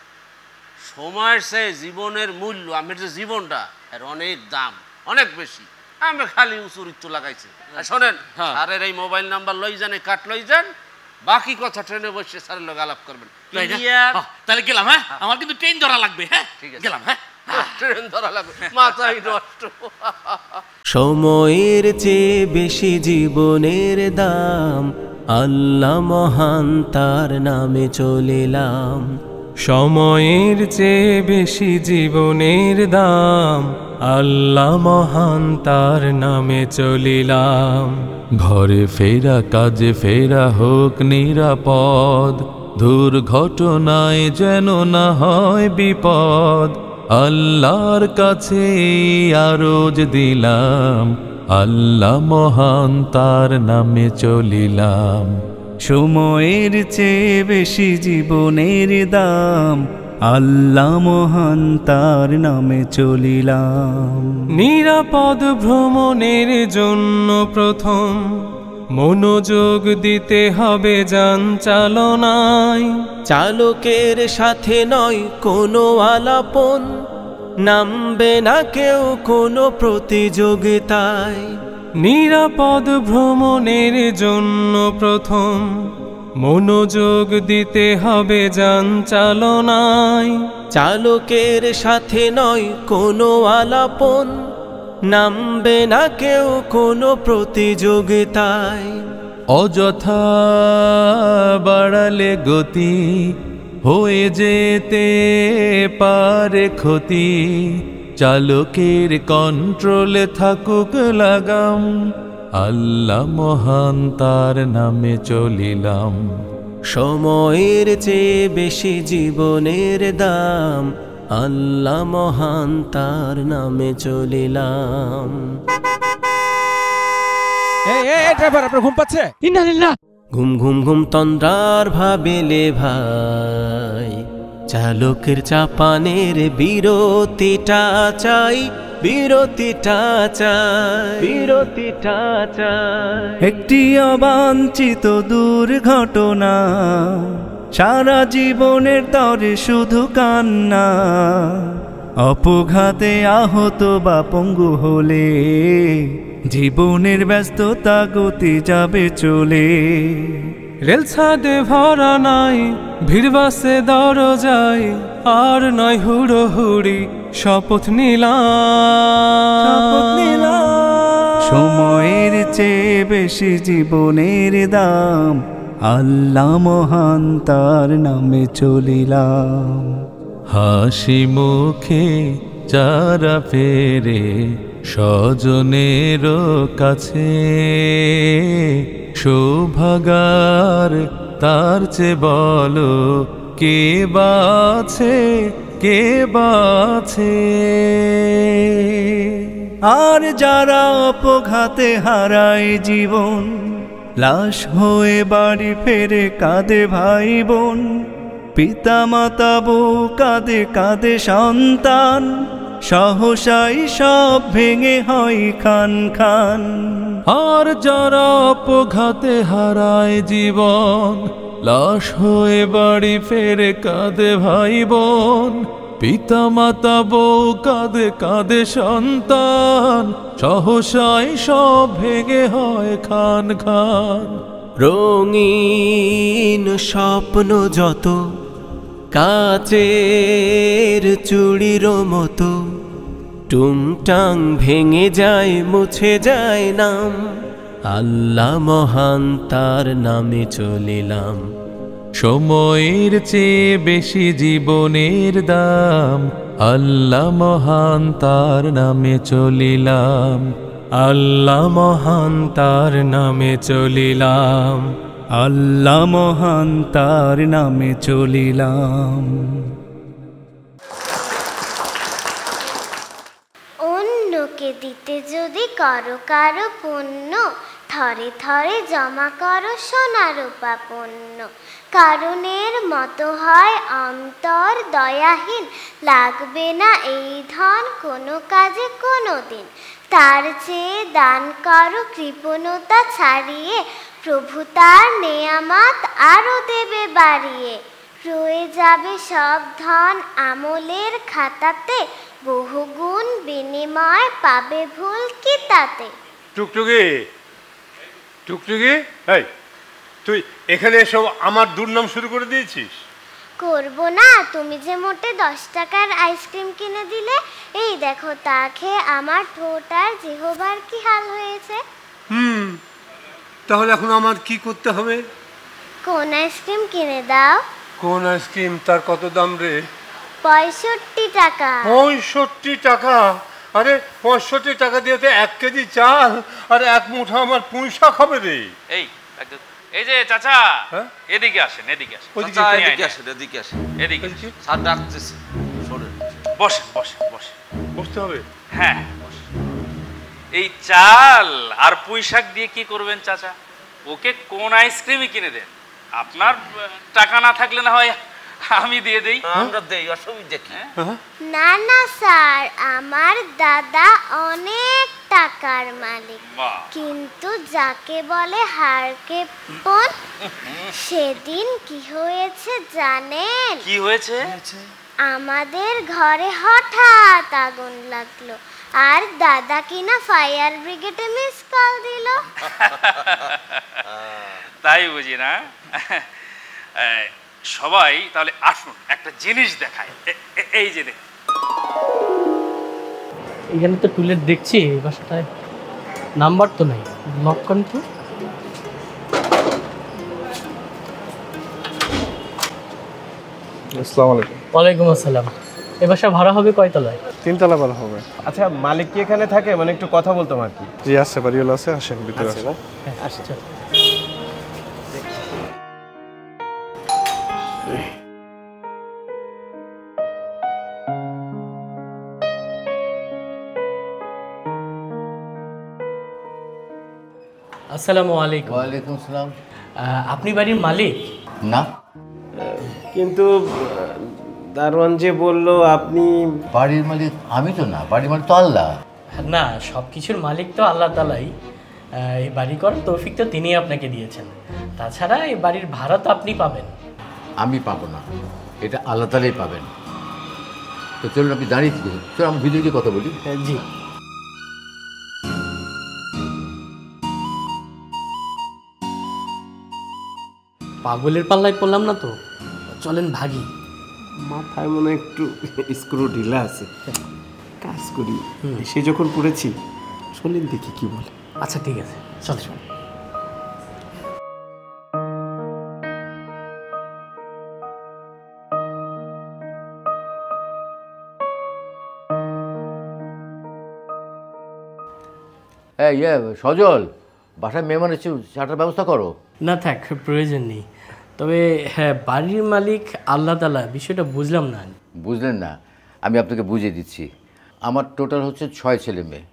সময়ের চেয়ে জীবনের মূল্য, আমার যে জীবনটা এর অনেক দাম, অনেক বেশি, আমি খালি উঁচু উচ্চ লাগাইছি। শোনেন স্যারের এই মোবাইল নাম্বার লই যান, কাট লই যান, বাকি কথা ট্রেনে বসে স্যারের লোক আলাপ করবেন। তাহলে গেলাম, হ্যাঁ আমার কিন্তু ট্রেন ধরা লাগবে। হ্যাঁ ঠিক আছে গেলাম, হ্যাঁ ট্রেন ধরা লাগবে। মাথায় নষ্ট। সময়ের চেয়ে বেশি জীবনের দাম, আল্লাহ মহান তার নামে চলিলাম। সময়ের চেয়ে বেশি জীবনের দাম, আল্লাহ মহান তার নামে চলিলাম। ঘরে ফেরা কাজে ফেরা হোক নিরাপদ, দুর্ঘটনায় যেন না হয় বিপদ। আল্লাহর কাছে আরজ দিলাম, আল্লাহ মহান তার নামে চলিলাম। সময়ের চেয়ে বেশি জীবনের দাম, আল্লাহ মহান তার নামে চলিলাম। নিরাপদ ভ্রমণের জন্য প্রথম মনোযোগ দিতে হবে যান চালনায়। চালকের সাথে নয় কোনো আলাপন, নামবে না কেউ কোনো প্রতিযোগিতায়। নিরাপদ ভ্রমণের জন্য প্রথম মনোযোগ দিতে হবে যান চালনায়। চালকের সাথে নয় কোনো আলাপন, নামবে না কেউ কোনো প্রতিযোগিতায়। অযথা বাড়ালে গতি, হয়ে যেতে পারে ক্ষতি। চালকের কন্ট্রোলে থাকুক লাগাম, আল্লাহ মহান তার নামে চলিলাম। সময়ের চেয়ে বেশি জীবনের দাম, আল্লাহ মহান তার নামে চলিলাম। ঘুম পাচ্ছে? ঘুম ঘুম ঘুম তন্দ্রার ভাবিলে ভাই, চালকের চাপানের বিরতিটা চাই, বিরতিটা চাই, বিরতিটা চাই। একটি অবাঞ্ছিত দুর্ঘটনা, সারা জীবনের তরে শুধু কান্না। অপঘাতে আহত বা পঙ্গু হলে, জীবনের ব্যস্ততা গতি যাবে চলে। রেল ছাদে ভরা নাই, ভিড় বাসে দরজায়, আর নয় হুড়ো হুড়ি, শপথ নিলাম। সময়ের চেয়ে বেশি জীবনের দাম, আল্লাহ মহান তার নামে চলিলাম। হাসি মুখে যারা ফেরে স্বজনেরও কাছে, সৌভাগার তার চেয়ে বলো কে বাছে কে বাঁচে? আর যারা অপঘাতে হারায় জীবন, লাশ হয়ে বাড়ি ফেরে কাঁদে ভাই বোন, পিতা মাতা বউ কাঁদে কাঁদে সন্তান, সহসাই সব ভেঙে হয় খান খান। আর যারা অপঘাতে হারায় জীবন, লাশ হয়ে বাড়ি ফেরে কাঁদে ভাই বোন, পিতা মাতা বউ কাঁদে কাঁদে সন্তান, সহসাই সব ভেঙে হয় খান খান। রঙিন স্বপ্ন যত কাচের চুড়ির মতো, টুংটাং ভেঙে যায় মুছে যায় নাম, আল্লাহ মহান তার নামে চলিলাম। সময়ের চেয়ে বেশি জীবনের দাম, আল্লাহ মহান তার নামে চলিলাম, আল্লাহ মহান তার নামে চলিলাম, আল্লাহ মহান তার নামে চলিলাম। অন্যকে দিতে যদি করো কারো পুণ্য, থরে থরে জমা করো সোনারূপা পুণ্য। কারণের মতো হয় অন্তর দয়াহীন, লাগবে না এই ধন কোনো কাজে কোনো দিন। তার চেয়ে দান করো কৃপণতা ছাড়িয়ে, প্রভু তার নেয়ামত আরও দেবে বাড়িয়ে। রয়ে যাবে সব ধন আমলের খাতাতে, বহুগুণ বিনিময় পাবে ভুল কি তাতে। টুকটুকি টুকটুকি, এই তুই এখানে এসব আমার দুর্নাম শুরু করে দিয়েছিস? করবো না, তুমি যে মোটে দশ টাকার আইসক্রিম কিনে দিলে, এই দেখো তা খেয়ে আমার ঠোঁট আর জিহ্বার কি হাল হয়েছে। হুম, তাহলে এখন আমার কি করতে হবে? কোন আইসক্রিম কিনে দাও। কোন আইসক্রিম? তার কত দাম রে? পঁয়ষট্টি টাকা। পঁয়ষট্টি টাকা? আরে পঁয়ষট্টি টাকা দিয়ে তো এক কেজি চাল আর এক মুঠো আমার পুঁইশা খাবে রে। এই একদম, এই যে চাচা এদিকে আসেন, এদিকে আসেন, এদিকে আসেন, এদিকে আসেন, এদিকে আসেন, স্যার ডাকতেছে। শুনুন, বসেন বসেন বসেন। বসতে হবে? হ্যাঁ। এই চাল আর পুঁইশাক দিয়ে কি করবেন চাচা? ওকে কোন আইসক্রিমই কিনে দেন, আপনার টাকা না থাকলে না হয় আমি দিয়ে দেই। আমরা দেই, অসুবিধা কি? না না স্যার, আমার দাদা অনেক টাকার মালিক, কিন্তু যাকে বলে হারকে পণ। সেদিন কি হয়েছে জানেন? কি হয়েছে? আমাদের ঘরে হঠাৎ আগুন লাগলো, আর দাদা কিনা ফায়ার ব্রিগেডে মিস কল দিল। তাই বুঝি না? সবাই তাহলে আসুন, একটা জিনিস দেখায়। এই যে দেখুন, এখানে তো টয়লেট দেখছি, এই বাসাটায় নাম্বার তো নাই, লক করেন তো। আসসালামু আলাইকুম। ওয়ালাইকুম আসসালাম। এই বাসা ভাড়া হবে কয় তলায়? তিন তলা ভাড়া হবে। আচ্ছা, মালিক কি এখানে থাকে? মানে একটু কথা বলতাম আর কি। জি আসছে, বাড়িওয়ালা আছে, আসেন ভিতরে আসেন। আচ্ছা আসসালামু আলাইকুম। ওয়ালাইকুম আসসালাম। আপনি বাড়ির মালিক? না। কিন্তু দারোয়ান যে বললো আপনি বাড়ির মালিক, আমি তো না। বাড়ির মালিক তো আল্লাহ। না, সব কিছুর মালিক তো আল্লাহ তালাই। এই বাড়ি করার তৌফিক তো তিনি আপনাকে দিয়েছেন, তাছাড়া এই বাড়ির ভাড়া তো আপনি পাবেন। আমি পাবো না, এটা আল্লাহ তালাই পাবেন। তো চলুন, আপনি দাঁড়িয়ে থাকুন, চলুন আমি ভিডিওতে কথা বলি। জি। পাগলের পাল্লায় পড়লাম না তো, চলেন ভাগি। মাথায় মনে একটু স্ক্রু ঢিলা আছে, কাজ করি সে যখন পড়েছি। চলেন দেখি কি বলে। আচ্ছা ঠিক আছে, চল চল। এই ইয়ে সজল, বাসায় মেহমান এসে চাটার ব্যবস্থা করো। না থাক, প্রয়োজন নেই। তবে হ্যাঁ, বাড়ির মালিক আল্লাহ তাআলা, বিষয়টা বুঝলাম না। বুঝলেন না, আমি আপনাকে বুঝিয়ে দিচ্ছি। আমার টোটাল হচ্ছে ছয় ছেলে মেয়ে।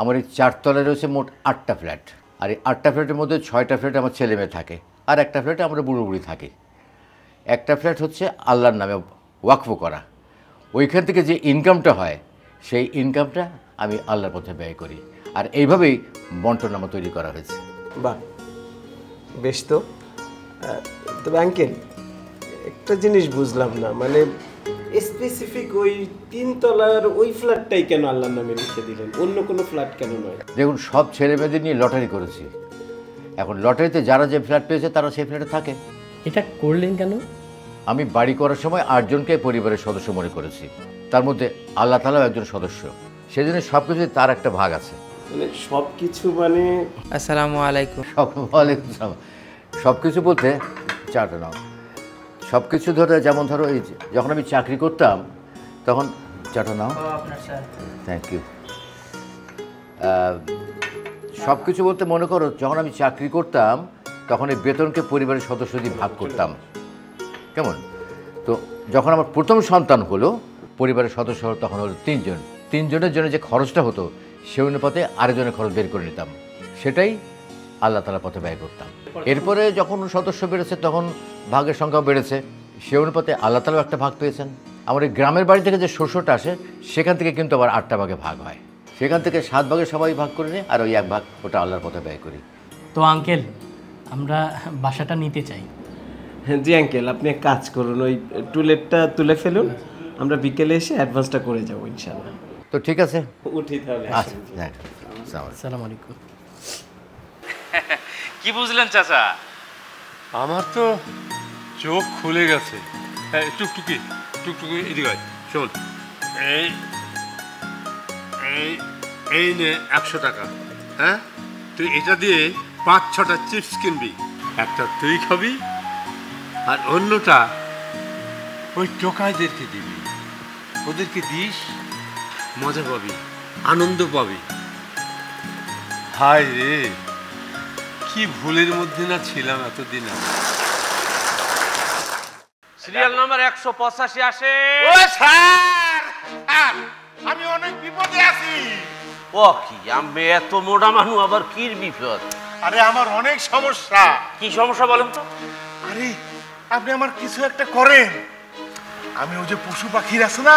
আমার এই চারতলায় রয়েছে মোট আটটা ফ্ল্যাট, আর এই আটটা ফ্ল্যাটের মধ্যে ছয়টা ফ্ল্যাট আমার ছেলে মেয়ে থাকে, আর একটা ফ্ল্যাটে আমরা বুড়ো বুড়ি থাকি। একটা ফ্ল্যাট হচ্ছে আল্লাহর নামে ওয়াকফ করা, ওইখান থেকে যে ইনকামটা হয় সেই ইনকামটা আমি আল্লাহর পথে ব্যয় করি, আর এইভাবেই বন্টনামা তৈরি করা হয়েছে। বাহ, বেশ। তো তবে আঙ্কেল, একটা জিনিস বুঝলাম না, মানে স্পেসিফিক ওই তিনতলার ওই ফ্ল্যাটটাই কেন আল্লাহর নামে লিখে দিলেন, অন্য কোনো ফ্ল্যাট কেন নয়? দেখুন, সব ছেলেমেয়েদের নিয়ে লটারি করেছি, এখন লটারিতে যারা যে ফ্ল্যাট পেয়েছে তারা সেই ফ্ল্যাটে থাকে। এটা করলেন কেন? আমি বাড়ি করার সময় আটজনকে পরিবারের সদস্য মনে করেছি, তার মধ্যে আল্লাহ তাআলাও একজন সদস্য, সেজন্য সব কিছুতে তার একটা ভাগ আছে। মানে সব কিছু মানে আসসালামু আলাইকুম। ওয়ালাইকুম আসসালাম। সব কিছু বলতে চাটা নাও, সব কিছু ধরে, যেমন ধরো এই যখন আমি চাকরি করতাম তখন চাটা নাও। Thank you. সব কিছু বলতে মনে করো যখন আমি চাকরি করতাম তখন এই বেতনকে পরিবারের সদস্য দিয়ে ভাগ করতাম, কেমন? তো যখন আমার প্রথম সন্তান হলো, পরিবারের সদস্য হলো তখন হলো তিনজন, তিনজনের জন্য যে খরচটা হতো সে অনুপাতে আরেকজনের খরচ বের করে নিতাম, সেটাই আল্লাহ তাআলার পথে ব্যয় করতাম। এরপরে যখন সদস্য বেড়েছে তখন ভাগের সংখ্যা বেড়েছে, সে অনুপাতে আল্লাহ তাআলাও একটা ভাগ পেয়েছেন। আমার এই গ্রামের বাড়ি থেকে যে শস্যটা আসে সেখান থেকে কিন্তু আবার আটটা ভাগে ভাগ হয়, সেখান থেকে সাত ভাগে সবাই ভাগ করে নিই, আর ওই এক ভাগ ওটা আল্লাহর পথে ব্যয় করি। তো আঙ্কেল, আমরা বাসাটা নিতে চাই। হ্যাঁ জি আঙ্কেল, আপনি এক কাজ করুন, ওই টুলেটটা তুলে ফেলুন, আমরা বিকেলে এসে অ্যাডভান্সটা করে যাবো ইনশাআল্লাহ। তো ঠিক আছে, উঠি তাহলে। আসসালামু আলাইকুম। কি বুঝলেন চাচা? আমার তো চোখ খুলে গেছে। টুকটুকি টুকটুকি এদিকে শোন, এই এই নে একশো টাকা, হ্যাঁ তুই এটা দিয়ে পাঁচ ছটা চিপস কিনবি, একটা তুই খাবি আর অন্যটা ওই টোকাইদেরকে দিবি, ওদেরকে দিস, মজা পাবি, আনন্দ পাবি। হায় রে, কি ভুলের মধ্যে না ছিলাম এতদিন। সিরিয়াল নাম্বার একশো পঁচাশি আসে। আমি অনেক বিপদে আছি। ও কি, আমি এত মোটা মানুষ আবার কি বিপদ? আরে আমার অনেক সমস্যা। কি সমস্যা বলেন তো? আরে আপনি আমার কিছু একটা করেন, আমি ওই যে পশু পাখির আছে না,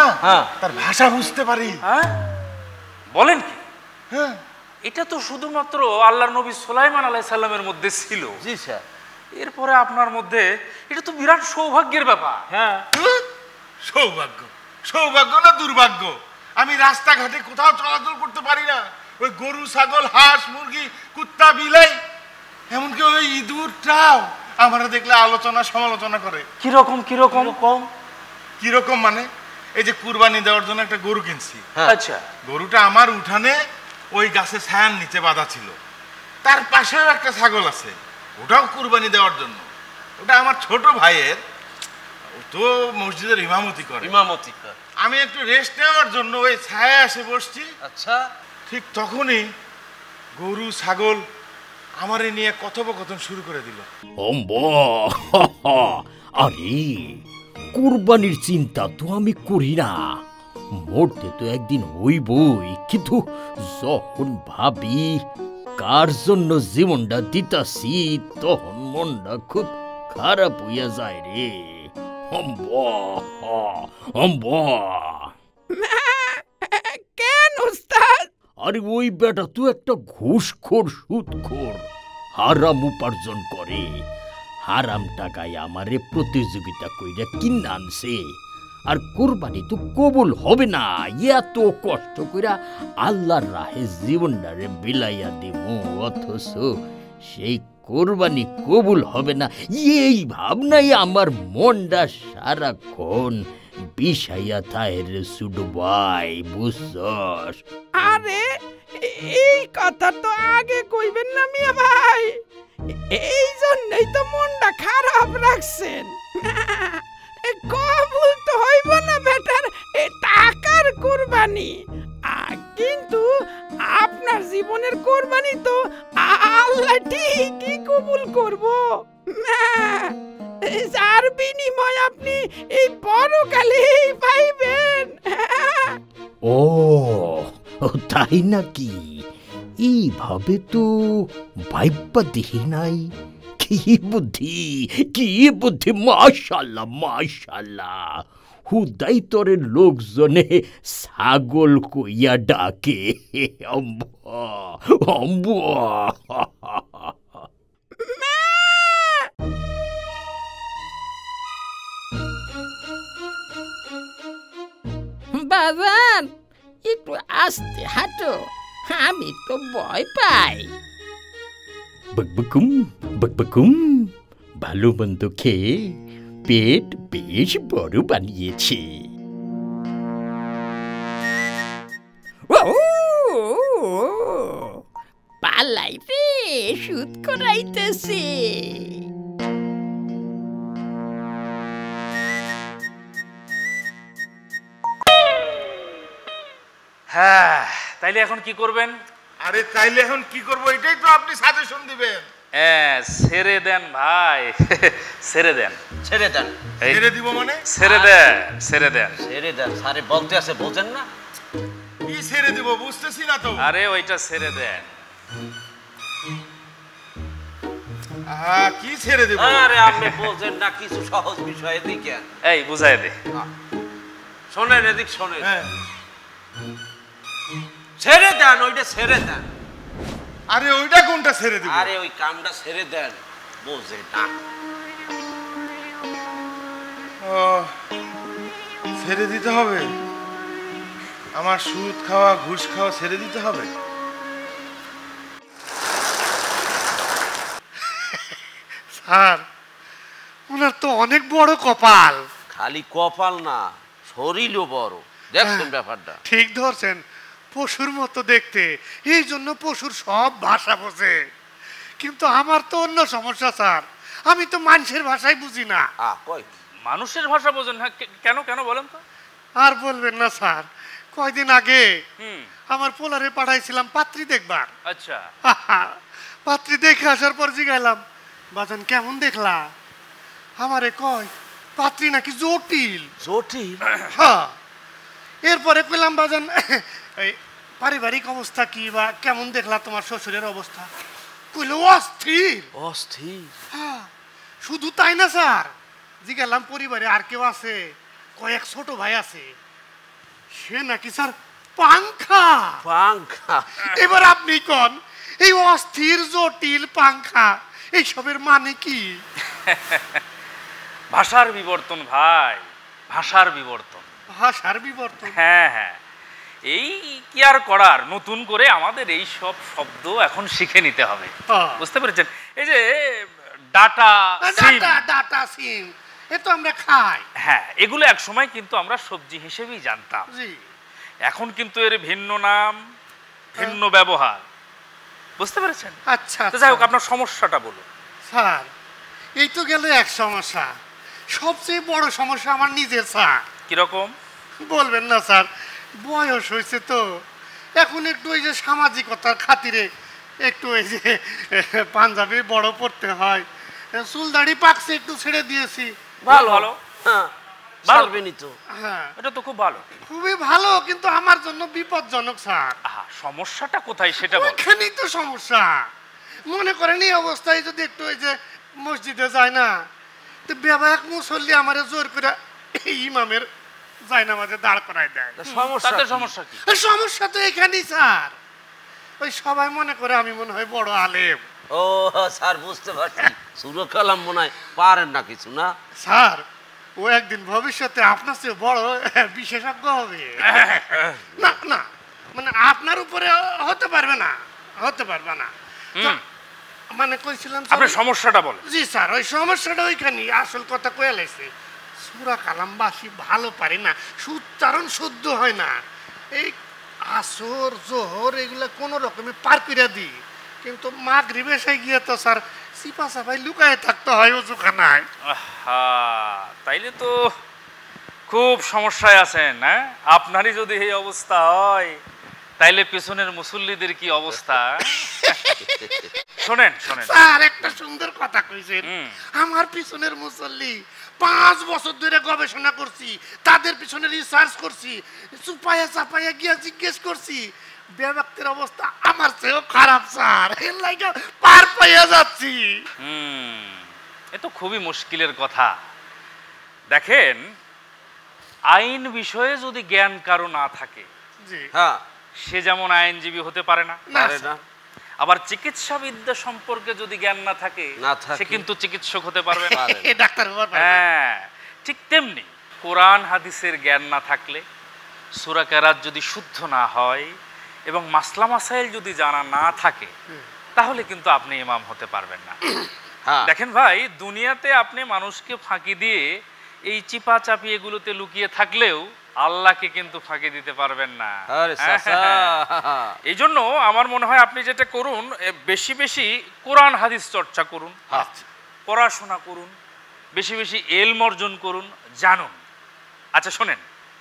তার ভাষা বুঝতে পারি। হ্যাঁ বলেন কি? হ্যাঁ, এটা তো শুধুমাত্র আল্লাহর নবী সুলাইমান আলাইহিস সালামের মধ্যে ছিল। জি স্যার। এরপরে আপনার মধ্যে, এটা তো বিরাট সৌভাগ্যের ব্যাপার। হ্যাঁ, সৌভাগ্য সৌভাগ্য না দুর্ভাগ্য। আমি রাস্তাঘাটে কোথাও চলাচল করতে পারি না, ওই গরু ছাগল হাঁস মুরগি কুত্তা বিলাই এমনকি ওই ইঁদুরটাও আমার দেখলে আলোচনা সমালোচনা করে। কিরকম কিরকম? কম কিরকম মানে, এই যে কুরবানি দেওয়ার জন্য একটা গরু কিনছি। আচ্ছা, গরুটা আমার উঠানে ওই গাছে ছায়ার নিচে বাঁধা ছিল, তার পাশেও একটা ছাগল আছে, ওটাও কুরবানি দেওয়ার জন্য। ওটা আমার ছোট ভাইয়ের, ও তো মসজিদের ইমামতি করে। ইমামতি করে। আমি একটু রেস্ট নেওয়ার জন্য ওই ছায়া এসে বসছি। আচ্ছা, ঠিক তখনই গরু ছাগল আমারে নিয়ে কথোপকথন শুরু করে দিল। আরে কুরবানির চিন্তা তো আমি করি না, মরতে তো একদিন হইবই, কিন্তু যখন ভাবি কার জন্য জীবনটা দিতাছি তখন মনটা খুব খারাপ হইয়া যায় রে। অম্বা অম্বা। কেন উস্তাদ? আরে ওই বেটা তো একটা ঘুষখোর সুদখোর, হারাম উপার্জন করে, হারাম টাকায় আমারে প্রতিযোগিতা কইরা কিনা আনছে, আর কুরবানি তো কবুল হবে না। এত কষ্ট কইরা আল্লাহর রাহে জীবনটারে বিলাইয়া দিমু, অথচ সেই কুরবানি কবুল হবে না, এই ভাবনাই আমার মনটা সারাক্ষণ বিষাইয়া থায় রে ছোট ভাই, বুঝছস? আরে এই কথা তো আগে কইবেন না মিয়া ভাই, এই জন্যই তো মনটা খারাপ রাখছেন। কবুল তো হইব না বেটার টাকার কুরবানি, কিন্তু আপনার জীবনের কুরবানি তো আল্লাহ ঠিকই কবুল করবো, যার বিনিময় আপনি এই পরকালে তাই নাকি? এইভাবে তো ভাইবা দেখি নাই। কি বুদ্ধি, কি বুদ্ধি! মাশাল্লাহ মাশাল্লাহ! হুদাই তোরে লোকজনে ছাগল কইয়া ডাকে। অম্বা অম্বা! বাজান, একটু আস্তে হাঁটো, আমি তো ভয় পাই। বকবকুম বকবকুম, ভালো মন্দ খেয়ে পেট বেশ বড় বানিয়েছে। পালাই রে, সুদ করাইতেছে। হ্যাঁ, তাইলে এখন কি করবেন? আরে তাইলে এখন কি করবো, এটাই তো আপনি সাজেশন দিবেন। হ্যাঁ, ছেড়ে দেন ভাই, ছেড়ে দেন। ছেড়ে দেন? ছেড়ে দিব মানে? ছেড়ে দেন, ছেড়ে দেন, ছেড়ে দেন। আরে বলতে আছে, বোঝেন না কি ছেড়ে দিব? বুঝতেছি না তো। আরে ওইটা ছেড়ে দেন। হ্যাঁ, কি ছেড়ে দিব? আরে আপনি বোঝেন না, কিছু সহজ বিষয় দিকে। এই বুঝাই দে, শোনেন, এদিক শোনেন। ছেড়ে দেন, ওইটা ছেড়ে দেন। আরে ওইটা কোনটা ছেড়ে দেব? আরে ওই কামটা ছেড়ে দেন। বুঝে না? ও, ছেড়ে দিতে হবে আমার? সুদ খাওয়া ঘুষ খাওয়া ছেড়ে দিতে হবে? স্যার, ওনার তো অনেক বড় কপাল। খালি কপাল না, শরীরও বড়। দেখছেন ব্যাপারটা? ঠিক ধরছেন, পশুর মতো দেখতে। এই জন্য পশুর সব ভাষা বোঝে। কিন্তু আমার তো অন্য সমস্যা স্যার, আমি তো মানুষের ভাষাই বুঝি না। মানুষের ভাষা বোঝেন না কেন? কেন বলেন তো? আর বলবেন না স্যার, কয়দিন আগে আমার পোলারে পাঠাইছিলাম পাত্রী দেখবার। আচ্ছা, পাত্রী দেখে আসার পর জিগাইলাম, বাজান কেমন দেখলা? আমারে কয় পাত্রী নাকি জটিল। জটিল? হ্যাঁ। এরপরে পেলাম, বাজান এই পারিবারিক অবস্থা কি বা কেমন দেখলা তোমার শ্বশুরের অবস্থা? কইলো অস্থির অস্থির। হ্যাঁ, শুধু তাই না স্যার, জিজ্ঞালাম পরিবারে আর কেউ আছে? কয়েক ছোট ভাই আছে, সে নাকি স্যার পাংখা। পাংখা? এবার আপনি কোন এই অস্থির জটিল পাংখা এইসবের মানে কি? ভাষার বিবর্তন ভাই, ভাষার বিবর্তন। ভাষার বিবর্তন? হ্যাঁ হ্যাঁ, এই কি আর করার, নতুন করে আমাদের এই সব শব্দ এখন শিখে নিতে হবে। বুঝতে পেরেছেন? এই যে ডাটা সিম, ডাটা সিম, এ তো আমরা খাই। হ্যাঁ, এগুলো এক সময় কিন্তু আমরা সবজি হিসেবেই জানতাম। জি। এখন কিন্তু এর ভিন্ন নাম, ভিন্ন ব্যবহার। বুঝতে পেরেছেন? আচ্ছা, যাই হোক, আপনার সমস্যাটা বলুন। স্যার, এই তো গেল এক সমস্যা। সবচেয়ে বড় সমস্যা আমার নিজের স্যার। কিরকম? বলবেন না স্যার, বয়স হয়েছে তো, এখন একটু ওই যে সামাজিকতার খাতিরে একটু ওই যে পাঞ্জাবি বড় পড়তে হয়। চুল দাড়ি পাকছে, একটু ছেড়ে দিয়েছি। ভালো ভালো, এটা তো খুব ভালো, খুবই ভালো। কিন্তু আমার জন্য বিপদজনক স্যার। সমস্যাটা কোথায় সেটা বল। এখানেই তো সমস্যা। মনে করেন এই অবস্থায় যদি একটু ওই যে মসজিদে যায় না, তো বেবাক মুসল্লি আমারে জোর করে ইমামের সমস্যা তো এখানেই স্যার। ওই সবাই মনে করে আমি মনে হয় বড় আলেম। ও স্যার, বুঝতে পারছি। সুর কালাম মনে হয় পারেন না কিছু না স্যার। ও একদিন ভবিষ্যতে আপনার চেয়ে বড় বিশেষজ্ঞ হবে। না না, মানে আপনার উপরে হতে পারবে না, হতে পারবে না। মানে কইছিলাম আপনি সমস্যাটা বলেন। জি স্যার, ওই সমস্যাটা ওইখানেই। আসল কথা কয়ে লাগছে, সুরা কালামবাসী ভালো পারি না, উচ্চারণ শুদ্ধ হয় না। এই আসর জোহর এগুলা কোনো রকমে পার করে দিই, কিন্তু মাগরিবে এসে গিয়ে তো স্যার সিপা সাপাই লুকায় থাকতে হয় ওজুখানায়। তাইলে তো খুব সমস্যায় আছেন। হ্যাঁ, আপনারই যদি এই অবস্থা হয়, তাইলে পেছনের মুসল্লিদের কি অবস্থা? শোনেন শোনেন স্যার, একটা সুন্দর কথা কইছেন। আমার পিছনের মুসল্লি পাঁচ বছর ধরে গবেষণা করছি, তাদের পিছনে রিসার্চ করছি, চুপায়া চাপায়া গিয়া জিজ্ঞেস করছি, বেব্যক্তির অবস্থা আমার চেয়েও খারাপ স্যার, এর লাগে পার পেয়ে যাচ্ছি। হুম, এ তো খুবই মুশকিলের কথা। দেখেন, আইন বিষয়ে যদি জ্ঞান কারো না থাকে, সে যেমন আইনজীবী হতে পারে না, আবার চিকিৎসাবিদ্যা সম্পর্কে যদি জ্ঞান না থাকে, সে কিন্তু চিকিৎসক হতে পারবে না। হ্যাঁ, ঠিক তেমনি কোরআন হাদিসের জ্ঞান না থাকলে, সূরা কেরাত যদি শুদ্ধ না হয় এবং মাসলা মাসাইল যদি জানা না থাকে, তাহলে কিন্তু আপনি ইমাম হতে পারবেন না। দেখেন ভাই, দুনিয়াতে আপনি মানুষকে ফাঁকি দিয়ে এই চিপা চাপি এগুলোতে লুকিয়ে থাকলেও আল্লাহকে কিন্তু ফাঁকি দিতে পারবেন না। এই জন্য আমার মনে হয় আপনি যেটা করুন, বেশি বেশি কোরআন হাদিস চর্চা করুন, পড়াশোনা করুন, বেশি বেশি এলম অর্জন করুন, জানুন। আচ্ছা শোনেন,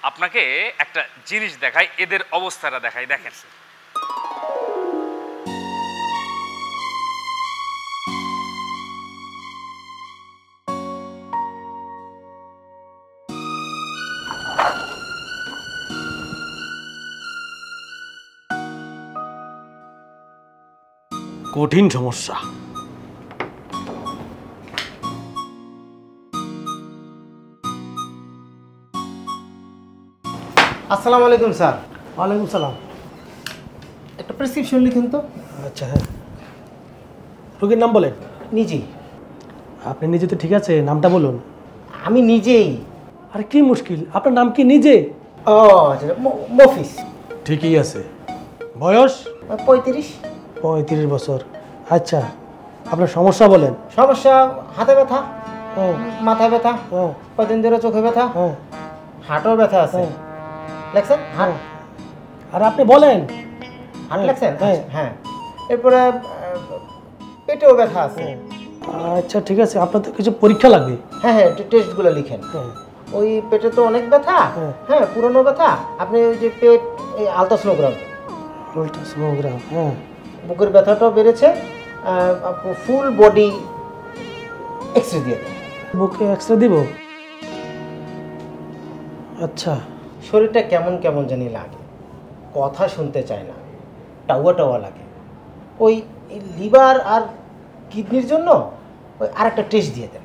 আপনাকে একটা জিনিস দেখাই, এদের অবস্থাটা দেখাই। দেখেন, কঠিন সমস্যা। আসসালামু আলাইকুম স্যার। ওয়ালাইকুম সালাম। একটা প্রেসক্রিপশন লিখুন তো। আচ্ছা হ্যাঁ, রোগীর নাম বলেন। নিজেই। আপনি নিজে তো ঠিক আছে, নামটা বলুন। আমি নিজেই। আর কি মুশকিল, আপনার নাম কি নিজে? ও আচ্ছা, মফিস। ঠিকই আছে। বয়স? পঁয়ত্রিশ। পঁয়ত্রিশ বছর। আচ্ছা, আপনার সমস্যা বলেন। সমস্যা হাতে ব্যথা, মাথায় ব্যথা, কদিন ধরে চোখে ব্যথা, হাঁটও ব্যথা আছে। লাগছেন? হ্যাঁ। আর আপনি বলেন, হাঁট লাগছেন? হ্যাঁ। এরপরে পেটেও ব্যথা আছে। আচ্ছা ঠিক আছে, আপনার তো কিছু পরীক্ষা লাগবে। হ্যাঁ হ্যাঁ, টেস্টগুলো লিখেন। ওই পেটে তো অনেক ব্যথা, হ্যাঁ পুরনো ব্যথা। আপনি ওই যে পেট আলট্রাসোনোগ্রাম। আলট্রাসোনোগ্রাম। হ্যাঁ। বুকের ব্যথাটাও বেড়েছে, ফুল বডি এক্সরে দিয়ে দেন। বুকে এক্সরে দিব? আচ্ছা। শরীরটা কেমন কেমন জানি লাগে, কথা শুনতে চায় না, টাওয়া টাওয়া লাগে। ওই লিভার আর কিডনির জন্য ওই আর একটা টেস্ট দিয়ে দেন।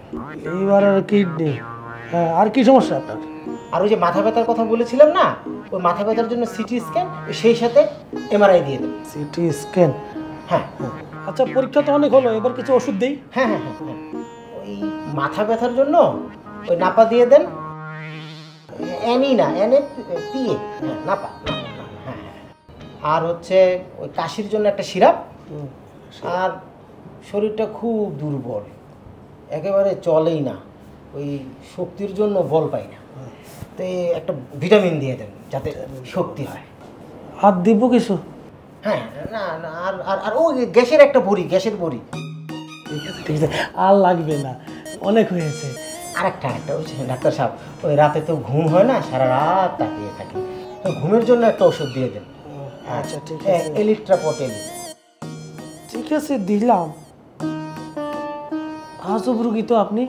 লিভার আর কিডনি। হ্যাঁ, আর কি সমস্যা আপনার? আর ওই যে মাথা ব্যথার কথা বলেছিলাম না, ওই মাথা ব্যথার জন্য সিটি স্ক্যান, সেই সাথে এমআরআই দিয়ে দেন। CT scan. হ্যাঁ। আচ্ছা, পরীক্ষা তো অনেক হলো, এবার কিছু ওষুধ দিই। হ্যাঁ হ্যাঁ হ্যাঁ। ওই মাথা ব্যথার জন্য ওই নাপা দিয়ে দেন। এনি না, এনে পিএ। হ্যাঁ, নাপা। হ্যাঁ। আর হচ্ছে ওই কাশির জন্য একটা সিরাপ। আর শরীরটা খুব দুর্বল, একেবারে চলেই না, ওই শক্তির জন্য বল পাই না, তো একটা ভিটামিন দিয়ে দেন যাতে শক্তি হয়। আর দিব কিছু? হ্যাঁ না না, আর আর ও গ্যাসের একটা বড়ি, গ্যাসের বড়ি। ঠিক আছে ঠিক আছে, আর লাগবে না, অনেক হয়েছে। আর একটা একটা ওই ডাক্তার সাহেব, ওই রাতে তো ঘুম হয় না, সারা রাত তাকিয়ে থাকি, তো ঘুমের জন্য একটা ওষুধ দিয়ে দেন। আচ্ছা ঠিক আছে, এলিট্রাপটেল। ঠিক আছে দিলাম। আজব রুগী তো আপনি,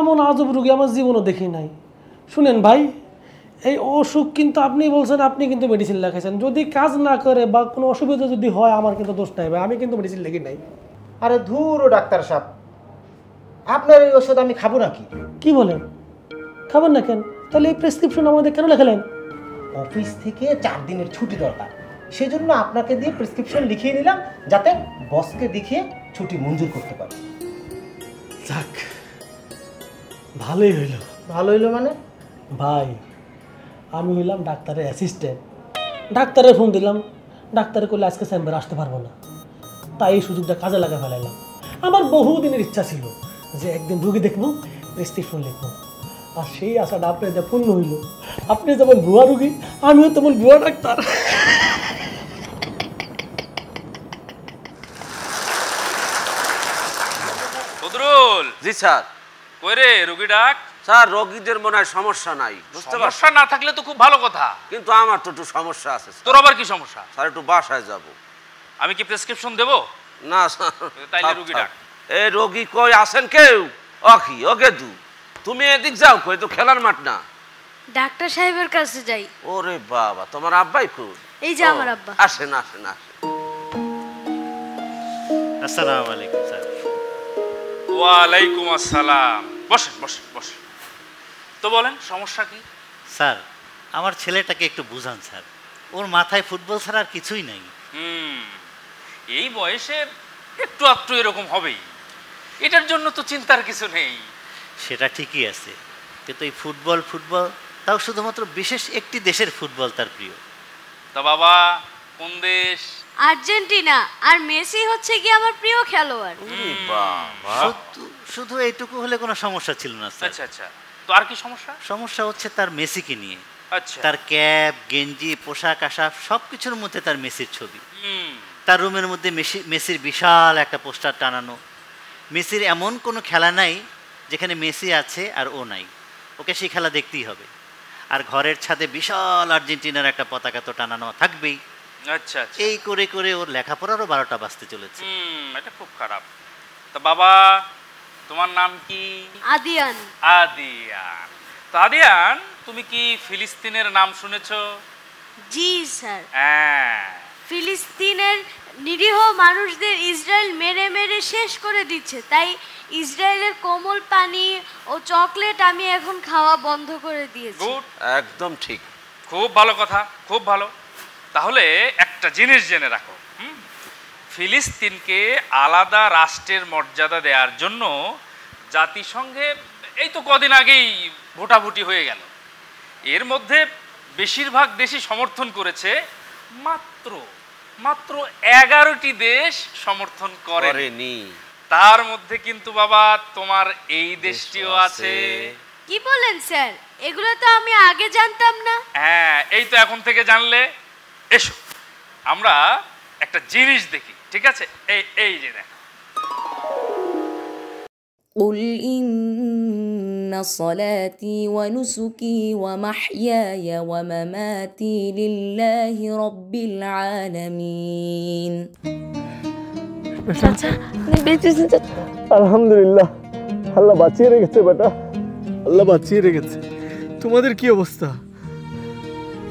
এমন আজব রুগী আমার জীবনও দেখি নাই। শুনেন ভাই, এই অসুখ কিন্তু আপনি বলছেন, আপনি কিন্তু মেডিসিন লেখাইছেন, যদি কাজ না করে বা কোনো অসুবিধা যদি হয়, আমার কিন্তু দোষ নাই ভাই, আমি কিন্তু মেডিসিন লেখি নাই। আরে ধুর ডাক্তার সাহেব, আপনার এই ওষুধ আমি খাবো নাকি? কি বলেন, খাবেন না কেন? তাহলে এই প্রেসক্রিপশন আমাদের কেন লেখালেন? অফিস থেকে চার দিনের ছুটি দরকার, সেজন্য আপনাকে দিয়ে প্রেসক্রিপশন লিখিয়ে নিলাম, যাতে বসকে দেখিয়ে ছুটি মঞ্জুর করতে পারে। যাক, ভালোই হইল। ভালো হইল মানে? ভাই আমি হইলাম ডাক্তারের অ্যাসিস্ট্যান্ট। ডাক্তারে ফোন দিলাম, ডাক্তারে করলে আজকে চেম্বারে আসতে পারবো না, তাই এই সুযোগটা কাজে লাগা ফেলাইলাম। আমার বহুদিনের ইচ্ছা ছিল যে একদিন রুগী দেখবো, প্রেসক্রিপশন লিখবো, আর সেই আশাটা আপনার যা পূর্ণ হইল। আপনি যেমন ভুয়া রুগী, আমিও তেমন ভুয়া ডাক্তার। জি স্যার। কই রে রুগী ডাক? স্যার রোগীদের মনে হয় সমস্যা নাই। বুঝতে পারছি, সমস্যা না থাকলে তো খুব ভালো কথা, কিন্তু আমার তো একটু সমস্যা আছে। তোর আবার কি সমস্যা? স্যার একটু বাসায় যাব। আমি কি প্রেসক্রিপশন দেব? না স্যার। তাইলে রোগী ডাক। এই রোগী কই আছেন কেউ? অকি ওকে দু, তুমি এদিক যাও, কই তো খেলার মাঠ না। ডাক্তার সাহেবের কাছে যাই। ওরে বাবা, তোমার আব্বাই কই? এই যে আমার আব্বা। আসেন আসেন আসেন। আসসালামু আলাইকুম স্যার। ওয়ালাইকুম আসসালাম। বসেন বসেন বসেন। তো বলেন সমস্যা কি? স্যার আমার ছেলেটাকে একটু বুঝান স্যার, ওর মাথায় ফুটবল ছাড়া আর কিছুই নাই। হুম, এই বয়সে একটু একটু এরকম হবেই, এটার জন্য তো চিন্তার কিছু নেই। সেটা ঠিকই আছে, কিন্তু এই ফুটবল ফুটবল, তাও শুধুমাত্র বিশেষ একটি দেশের ফুটবল তার প্রিয়। তা বাবা কোন দেশ? আর্জেন্টিনা, আর মেসি হচ্ছে কি আমার প্রিয় খেলোয়াড়। শুধু এইটুকু হলে কোনো সমস্যা ছিল না স্যার। আচ্ছা আচ্ছা, তো আর কি সমস্যা? সমস্যা হচ্ছে তার মেসিকে নিয়ে। আচ্ছা। তার ক্যাপ, গেঞ্জি, পোশাক আশাক সবকিছুর মধ্যে তার মেসির ছবি। তার রুমের মধ্যে মেসি মেসির বিশাল একটা পোস্টার টানানো। মেসির এমন কোনো খেলা নাই যেখানে মেসি আছে আর ও নাই, ওকে সেই খেলা দেখতেই হবে। আর ঘরের ছাদে বিশাল আর্জেন্টিনার একটা পতাকা তো টানানো থাকবেই। আচ্ছা। এই করে করে ওর লেখাপড়ারও বারোটা বাজতে চলেছে। হুম, এটা খুব খারাপ। তো বাবা তোমার নাম কি? আদিয়ান। আদিয়ান। তো আদিয়ান, তুমি কি ফিলিস্তিনের নাম শুনেছো? জি স্যার। হ্যাঁ, ফিলিস্তিনের নিরীহ মানুষদের ইসরায়েল মেরে মেরে শেষ করে দিচ্ছে, তাই ইসরায়েলের কোমল পানি ও চকলেট আমি এখন খাওয়া বন্ধ করে দিয়েছি। একদম ঠিক, খুব ভালো কথা, খুব ভালো। তাহলে একটা জিনিস জেনে রাখো, ফিলিস্তিনকে আলাদা রাষ্ট্রের মর্যাদা দেওয়ার জন্য জাতিসংঘে এই তো কদিন আগেই ভোটাভুটি হয়ে গেল। এর মধ্যে বেশিরভাগ দেশই সমর্থন করেছে, মাত্র মাত্র এগারোটি দেশ সমর্থন করেনি। তার মধ্যে কিন্তু বাবা তোমার এই দেশটিও আছে। কি বলেন স্যার, এগুলো তো আমি আগে জানতাম না। হ্যাঁ, এই তো এখন থেকে জানলে। এসো আমরা একটা জিনিস দেখি, ঠিক আছে? এই এই যে দেখো, قل إن صلاتي ونسكي ومحياي ومماتي لله رب العالمين. আলহামদুলিল্লাহ, আল্লাহ বাঁচিয়ে রেখেছে বেটা, আল্লাহ বাঁচিয়ে রেখেছে। তোমাদের কি অবস্থা?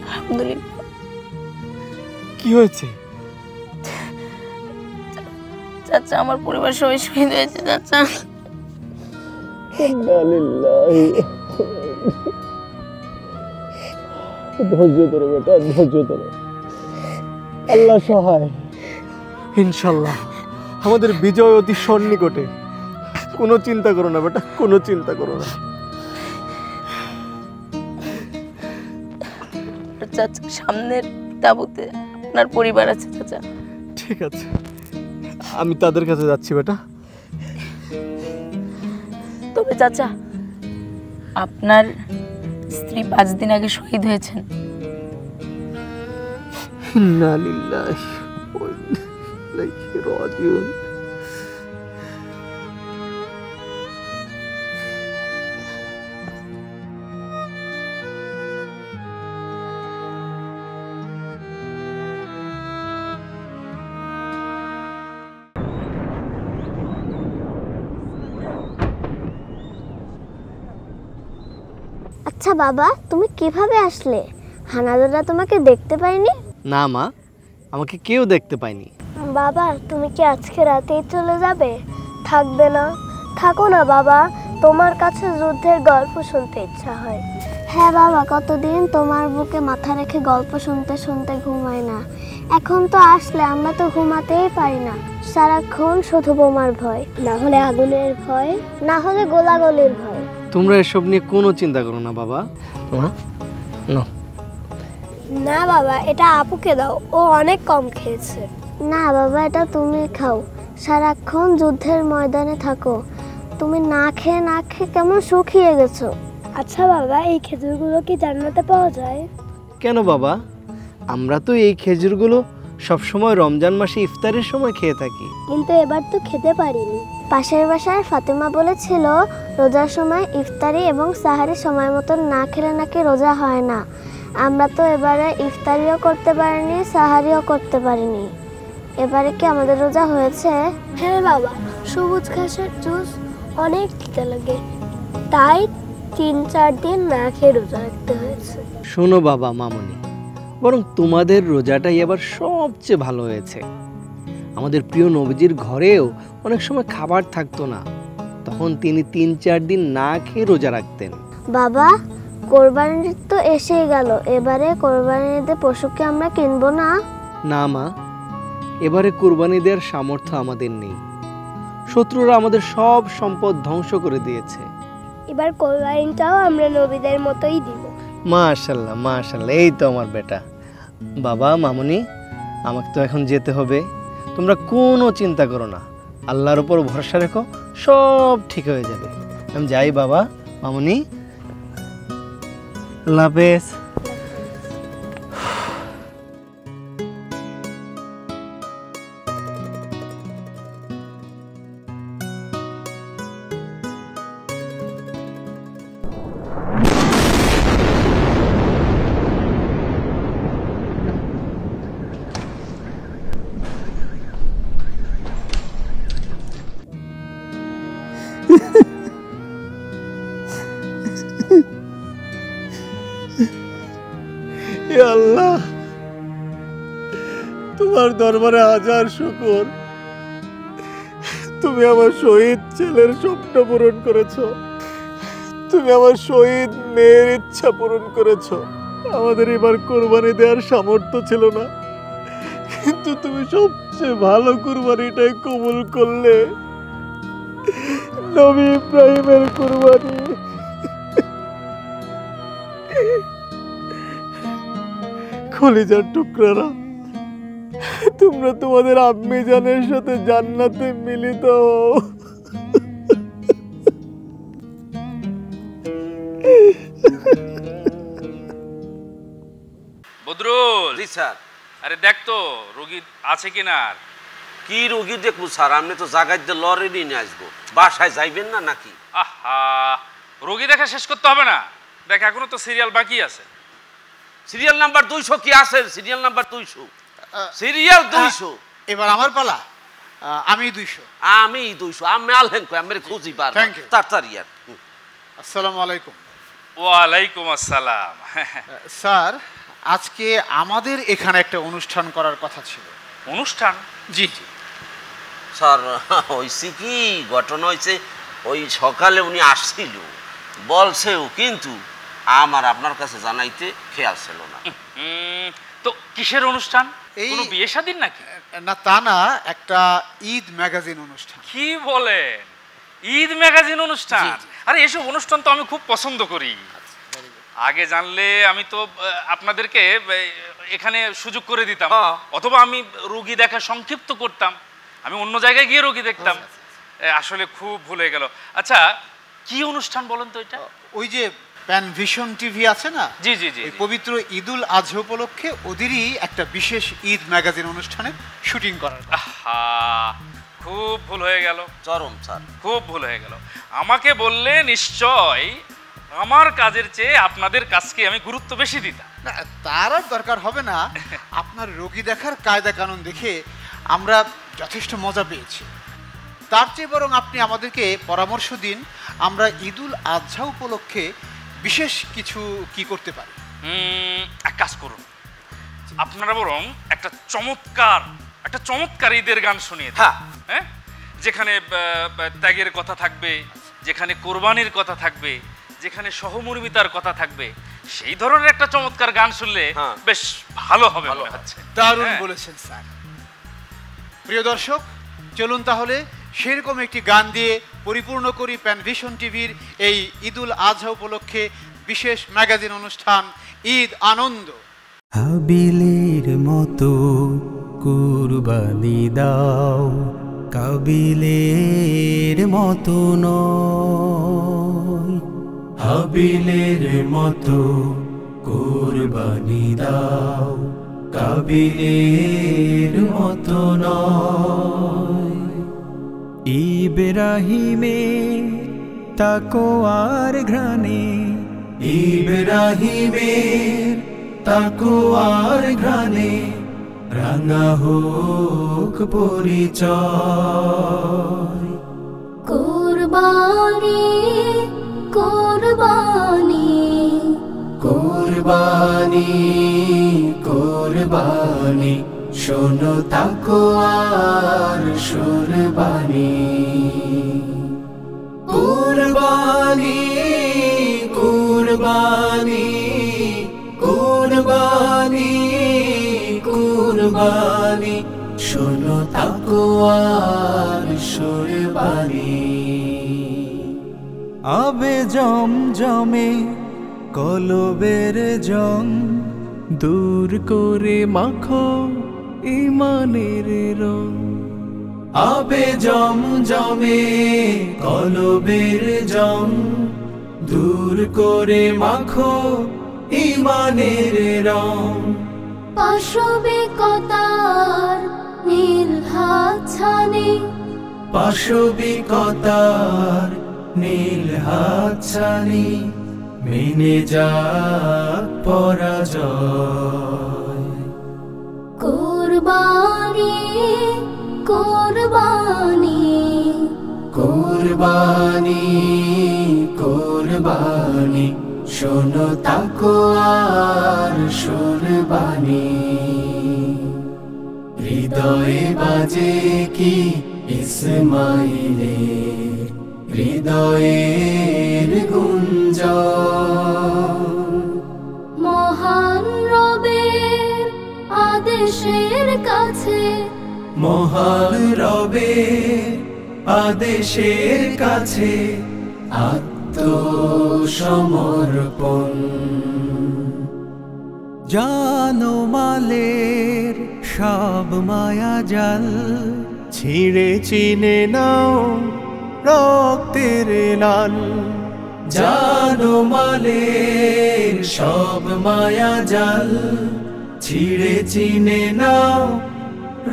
আলহামদুলিল্লাহ। কি হয়েছে? চাচা আমার পরিবার সবাই শহীদ হয়েছে চাচা। ধৈর্য ধরো বেটা, ধৈর্য ধরো, আল্লাহ সহায়। ইনশাল্লাহ আমাদের বিজয় অতি সন্নিকটে, কোনো চিন্তা করো না বেটা, কোনো চিন্তা করো না। চাচা সামনের তাবুতে আপনার পরিবার আছে চাচা। ঠিক আছে, আমি তাদের কাছে যাচ্ছি বেটা। তবে চাচা আপনার স্ত্রী পাঁচ দিন আগে শহীদ হয়েছেন। আচ্ছা বাবা, তুমি কিভাবে আসলে? হানাদাররা তোমাকে দেখতে পাইনি? না মা, আমাকে কেউ দেখতে পাইনি। বাবা তুমি কি আজকে রাতেই চলে যাবে? থাকবে না? থাকো না বাবা, তোমার কাছে যুদ্ধের গল্প শুনতে ইচ্ছা হয়। হ্যাঁ বাবা, কতদিন তোমার বুকে মাথা রেখে গল্প শুনতে শুনতে ঘুমায় না। এখন তো আসলে আমরা তো ঘুমাতেই পারি না, সারাক্ষণ শুধু বোমার ভয়, না হলে আগুনের ভয়, না হলে গোলাগুলির ভয়। তোমরা এসব নিয়ে কোনো চিন্তা করো না বাবা। না বাবা, এটা আপুকে দাও, ও অনেক কম খেয়েছে। না বাবা, এটা তুমি খাও, সারাক্ষণ যুদ্ধের ময়দানে থাকো, তুমি না খেয়ে না খেয়ে কেমন শুকিয়ে গেছো। আচ্ছা বাবা, এই খেজুরগুলো কি জান্নাতে পাওয়া যায়? কেন বাবা, আমরা তো এই খেজুরগুলো সবসময় রমজান মাসে ইফতারের সময় খেয়ে থাকি। কিন্তু এবার তো খেতে পারিনি। পাশের বাসায় ফাতেমা বলেছিল রোজার সময় ইফতারি এবং সাহারি সময় মতো না খেলে নাকি রোজা হয় না। আমরা তো এবারে ইফতারিও করতে পারিনি, সাহারিও করতে পারিনি। এবারে কি আমাদের রোজা হয়েছে? হ্যাঁ বাবা, সবুজ ঘাসের জুস অনেক খেতে লাগে, তাই তিন চার দিন না খেয়ে রোজা রাখতে হয়েছে। শোনো বাবা মামনি, বরং তোমাদের রোজাটাই আবার সবচেয়ে ভালো হয়েছে। আমাদের প্রিয় নবীজির ঘরেও অনেক সময় খাবার থাকতো না, তখন তিনি তিন চার দিন না খেয়ে রোজা রাখতেন। বাবা, কোরবানির তো এসে গেল, এবারে কোরবানিতে পশুকে আমরা কিনবো না? না মা, এবারে কোরবানি দেওয়ার সামর্থ্য আমাদের নেই। শত্রুরা আমাদের সব সম্পদ ধ্বংস করে দিয়েছে। এবার কোরবানিটাও আমরা নবীদের মতোই দিব। মাশাআল্লাহ মাশাআল্লাহ, এই তো আমার বেটা। বাবা, মামুনি, আমাকে তো এখন যেতে হবে। তোমরা কোনো চিন্তা করো না, আল্লাহর উপর ভরসা রেখো, সব ঠিক হয়ে যাবে। আমি যাই বাবা, মামুনি, আল্লাহ হাফেজ। আল্লাহ, তোমার দরবারে হাজার শুকর, তুমি আমার শহীদ ছেলের স্বপ্ন পূরণ করেছো, তুমি আমার শহীদ মেয়ের ইচ্ছা পূরণ করেছো। আমাদের এবার কুরবানি দেওয়ার সামর্থ্য ছিল না, কিন্তু তুমি সবচেয়ে ভালো কুরবানিটাই কবুল করলে, নবী ইব্রাহিমের কুরবানি। কলিজার টুকরারা, তোমরা তোমাদের আম্মি জানের সাথে জান্নাতে মিলিত হও। বদরুল, জি স্যার। আরে দেখ তো রোগী আছে কিনা। কি রোগী দেখবো স্যার, আপনি তো জাগাইতে দিয়ে লরি নিয়ে আসবো। বাসায় যাইবেন না নাকি? আহা, রোগী দেখা শেষ করতে হবে না, দেখ এখনো তো সিরিয়াল বাকি আছে। সিরিয়াল নাম্বার দুইশো কি আছে? সিরিয়াল নাম্বার দুইশো, সিরিয়াল দুইশো। এবার আমার পালা, আমি দুইশো, আমি দুইশো। আমি আলহেন কই, আমি খুঁজি পার। Thank you. তাড়াতাড়ি। আসসালামু আলাইকুম। ওয়ালাইকুম আসসালাম। স্যার, আজকে আমাদের এখানে একটা অনুষ্ঠান করার কথা ছিল। অনুষ্ঠান? জি জি স্যার, হয়েছে কি, ঘটনা হয়েছে, ওই সকালে উনি আসছিল বলছেও, কিন্তু আমার আপনার কাছে জানাইতে খেয়াল ছিল না। তো কিসের অনুষ্ঠান? কোনো বিয়ে শাদির নাকি? না তা না, একটা ঈদ ম্যাগাজিন অনুষ্ঠান। কি বলেন, ঈদ ম্যাগাজিন অনুষ্ঠান? আরে এসব অনুষ্ঠান তো আমি খুব পছন্দ করি। আগে জানলে আমি তো আপনাদেরকে এখানে সুযোগ করে দিতাম, অথবা আমি রোগী দেখা সংক্ষিপ্ত করতাম, আমি অন্য জায়গায় গিয়ে রোগী দেখতাম। আসলে খুব ভুলে গেল। আচ্ছা, কি অনুষ্ঠান বলেন তো এটা? ওই যে প্যানভিশন টিভি আছে না? জি জি জি। পবিত্র ঈদুল আজহা উপলক্ষে ওদেরই একটা বিশেষ ঈদ ম্যাগাজিন অনুষ্ঠানে শুটিং করার। খুব ভুল হয়ে গেল, চরম স্যার, খুব ভুল হয়ে গেল। আমাকে বললে নিশ্চয় আমার কাজের চেয়ে আপনাদের কাজকে আমি গুরুত্ব বেশি দিতাম। না তার আর দরকার হবে না, আপনার রোগী দেখার কায়দা কানুন দেখে আমরা যথেষ্ট মজা পেয়েছি। তার চেয়ে বরং আপনি আমাদেরকে পরামর্শ দিন, আমরা ঈদুল আজহা উপলক্ষে বিশেষ কিছু কি করতে পারি। এক কাজ করুন, আপনারা বরং একটা চমৎকার একটা চমৎকার ঈদের গান শুনিয়ে, হ্যাঁ, যেখানে ত্যাগের কথা থাকবে, যেখানে কোরবানির কথা থাকবে, যেখানে সহমর্মিতার কথা থাকবে, সেই ধরনের একটা চমৎকার গান শুনলে বেশ ভালো হবে। দারুণ বলেছেন স্যার। প্রিয় দর্শক, চলুন তাহলে সেরকম একটি গান দিয়ে পরিপূর্ণ করি প্যানভিশন টিভির এই ঈদুল আজহা উপলক্ষে বিশেষ ম্যাগাজিন অনুষ্ঠান ঈদ আনন্দ। হাবিলের মতো কুরবানি দাও, কাবিলের মতো নয়। হাবিলের মতো কুরবানি দাও, কাবিলের মতো নয়। ইব্রাহিমে তাকওয়ার ঘ্রাণে, ইব্রাহিমে তাকওয়ার ঘ্রাণে রাঙা হোক পরিচয়। কুরবানি কুরবানি কুরবানি। কুরবানি, শোনো তাকওয়ার সুরবাণী। কুরবানি কুরবানি কুরবানি কুরবানি, শোনো তাকওয়ার সুরবাণী। আবে জম জমে কলবের জং, দূর করে মাখো ইমানের রং। আবে জম জমে কলবের জং, দূর করে মাখো ইমানের রং। পাশবে কতার নীল হাতছানি, পাশবে কতার নীল হাতছানি, মেনে যাক পরাজয়। কুরবানি কুরবানি কুরবানি কুরবানি, শোনো তাকওয়ার সুরবাণী। হৃদয়ে বাজে কি ইসমাইলের হৃদয়ের গুঞ্জন, মহান রবের আদেশের কাছে, মহান রবের আদেশের কাছে আত্মসমর্পণ। জানো মালের সব মায়া জাল, ছিঁড়ে চিনে নাও রক্তের লাল। জানো মালের সব মায়া জাল, ছিঁড়ে চিনে নাও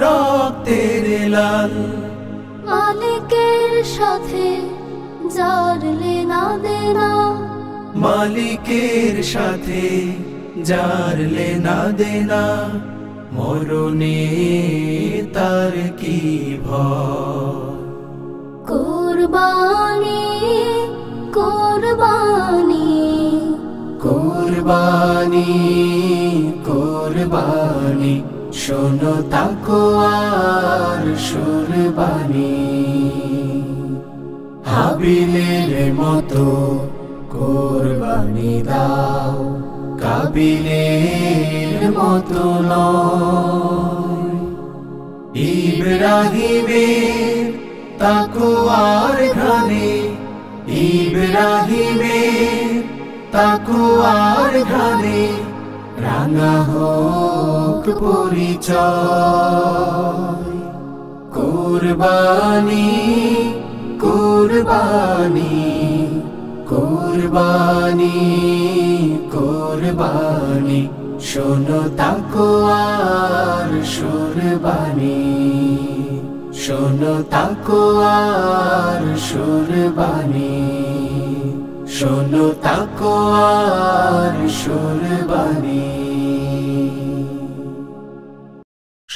রক্তের লাল। মালিকের সাথে যার লেনা দেনা, মালিকের সাথে যার লেনা দেনা, মরণে তার কি ভয়। কুরবানি কুরবানি কুরবানি কুরবানি, শোনো তাকওয়ার সুরবাণী। হাবিলের মতো কুরবানি দাও, কাবিলের মতো নয়। ইব্রাহিমের তাকওয়ার ঘ্রাণে, ইব্রাহিমের তাকওয়ার ঘ্রাণে, রাঙা হোক পরিচয়। কুরবানি কুরবানি কুরবানি কুরবানি, শোনো তাকওয়ার সুরবাণী। শোনো তাকওয়ার সুরবাণী, শোনো তাকওয়ার সুরবাণী।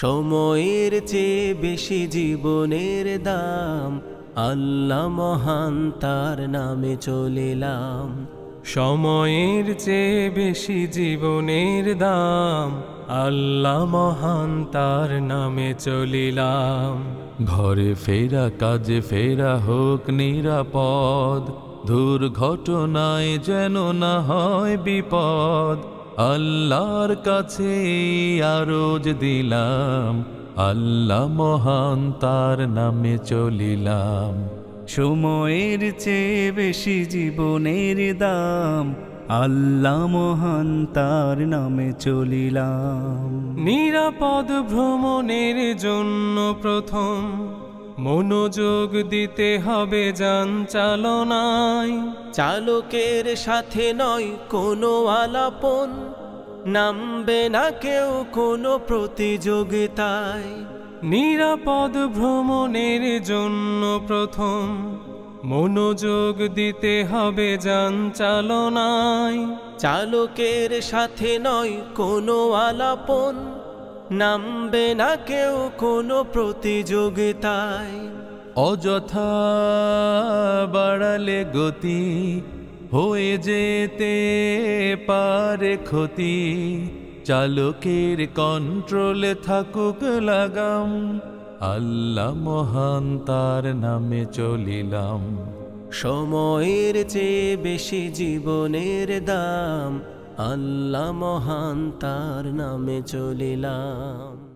সময়ের চেয়ে বেশি জীবনের দাম, আল্লাহ মহান তার নামে চলিলাম। সময়ের চেয়ে বেশি জীবনের দাম, আল্লাহ মহান তার নামে চলিলাম। ঘরে ফেরা কাজে ফেরা হোক নিরাপদ, দুর্ঘটনায় যেন না হয় বিপদ। আল্লাহর কাছে আরজ দিলাম, আল্লাহ মহান তার নামে চলিলাম। সময়ের চেয়ে বেশি জীবনের দাম, আল্লাহ মহান তার নামে চলিলাম। নিরাপদ ভ্রমণের জন্য প্রথম মনোযোগ দিতে হবে যান চালনায়। চালকের সাথে নয় কোনো আলাপন, নামবে না কেউ কোনো প্রতিযোগিতায়। নিরাপদ ভ্রমণের জন্য প্রথম মনোযোগ দিতে হবে যান চালনায়। চালকের সাথে নয় কোনো আলাপন, নামবে না কেউ কোনো প্রতিযোগিতায়। অযথা বাড়ালে গতি, হয়ে যেতে পারে ক্ষতি। চালকের কন্ট্রোলে থাকুক লাগাম, আল্লাহ মহান তার নামে চলিলাম। সময়ের চেয়ে বেশি জীবনের দাম, আল্লাহ মহান তার নামে চলিলাম।